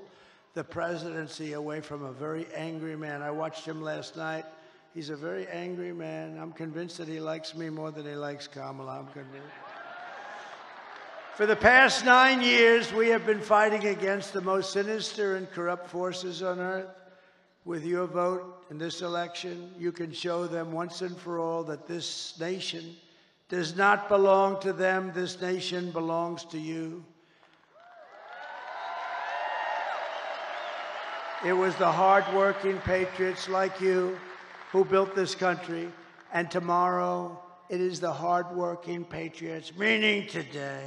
the presidency away from a very angry man. I watched him last night. He's a very angry man. I'm convinced that he likes me more than he likes Kamala. I'm convinced. For the past 9 years, we have been fighting against the most sinister and corrupt forces on earth. With your vote in this election, you can show them once and for all that this nation does not belong to them. This nation belongs to you. It was the hard-working patriots like you who built this country, and tomorrow it is the hard-working patriots, meaning today,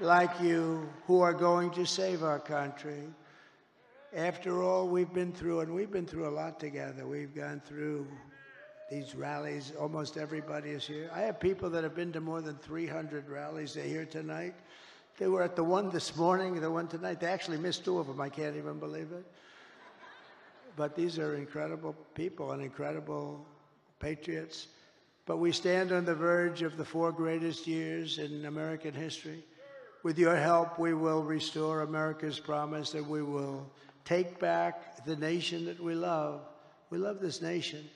like you, who are going to save our country. After all we've been through, and we've been through a lot together. We've gone through these rallies. Almost everybody is here. I have people that have been to more than 300 rallies. They're here tonight. They were at the one this morning, the one tonight. They actually missed 2 of them. I can't even believe it. But these are incredible people and incredible patriots. But we stand on the verge of the 4 greatest years in American history. With your help, we will restore America's promise, and we will take back the nation that we love. We love this nation.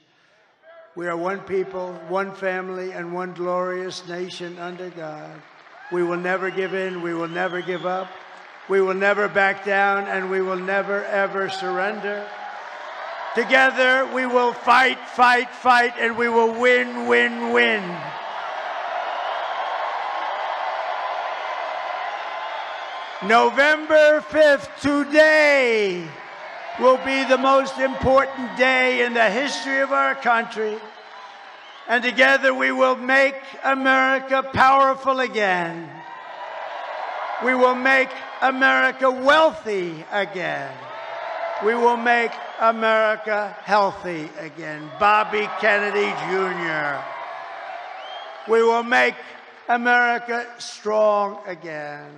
We are one people, one family, and one glorious nation under God. We will never give in. We will never give up. We will never back down, and we will never, ever surrender. Together, we will fight, fight, fight, and we will win, win, win. November 5th, today, will be the most important day in the history of our country. And together we will make America powerful again. We will make America wealthy again. We will make America healthy again. Bobby Kennedy Jr. We will make America strong again.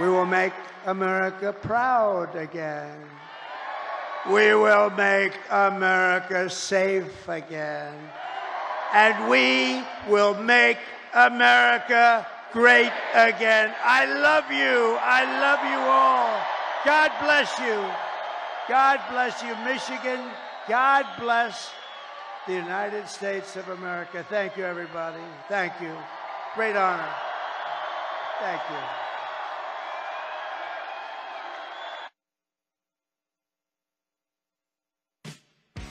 We will make America proud again. We will make America safe again. And we will make America great again. I love you. I love you all. God bless you. God bless you, Michigan. God bless the United States of America. Thank you, everybody. Thank you. Great honor. Thank you.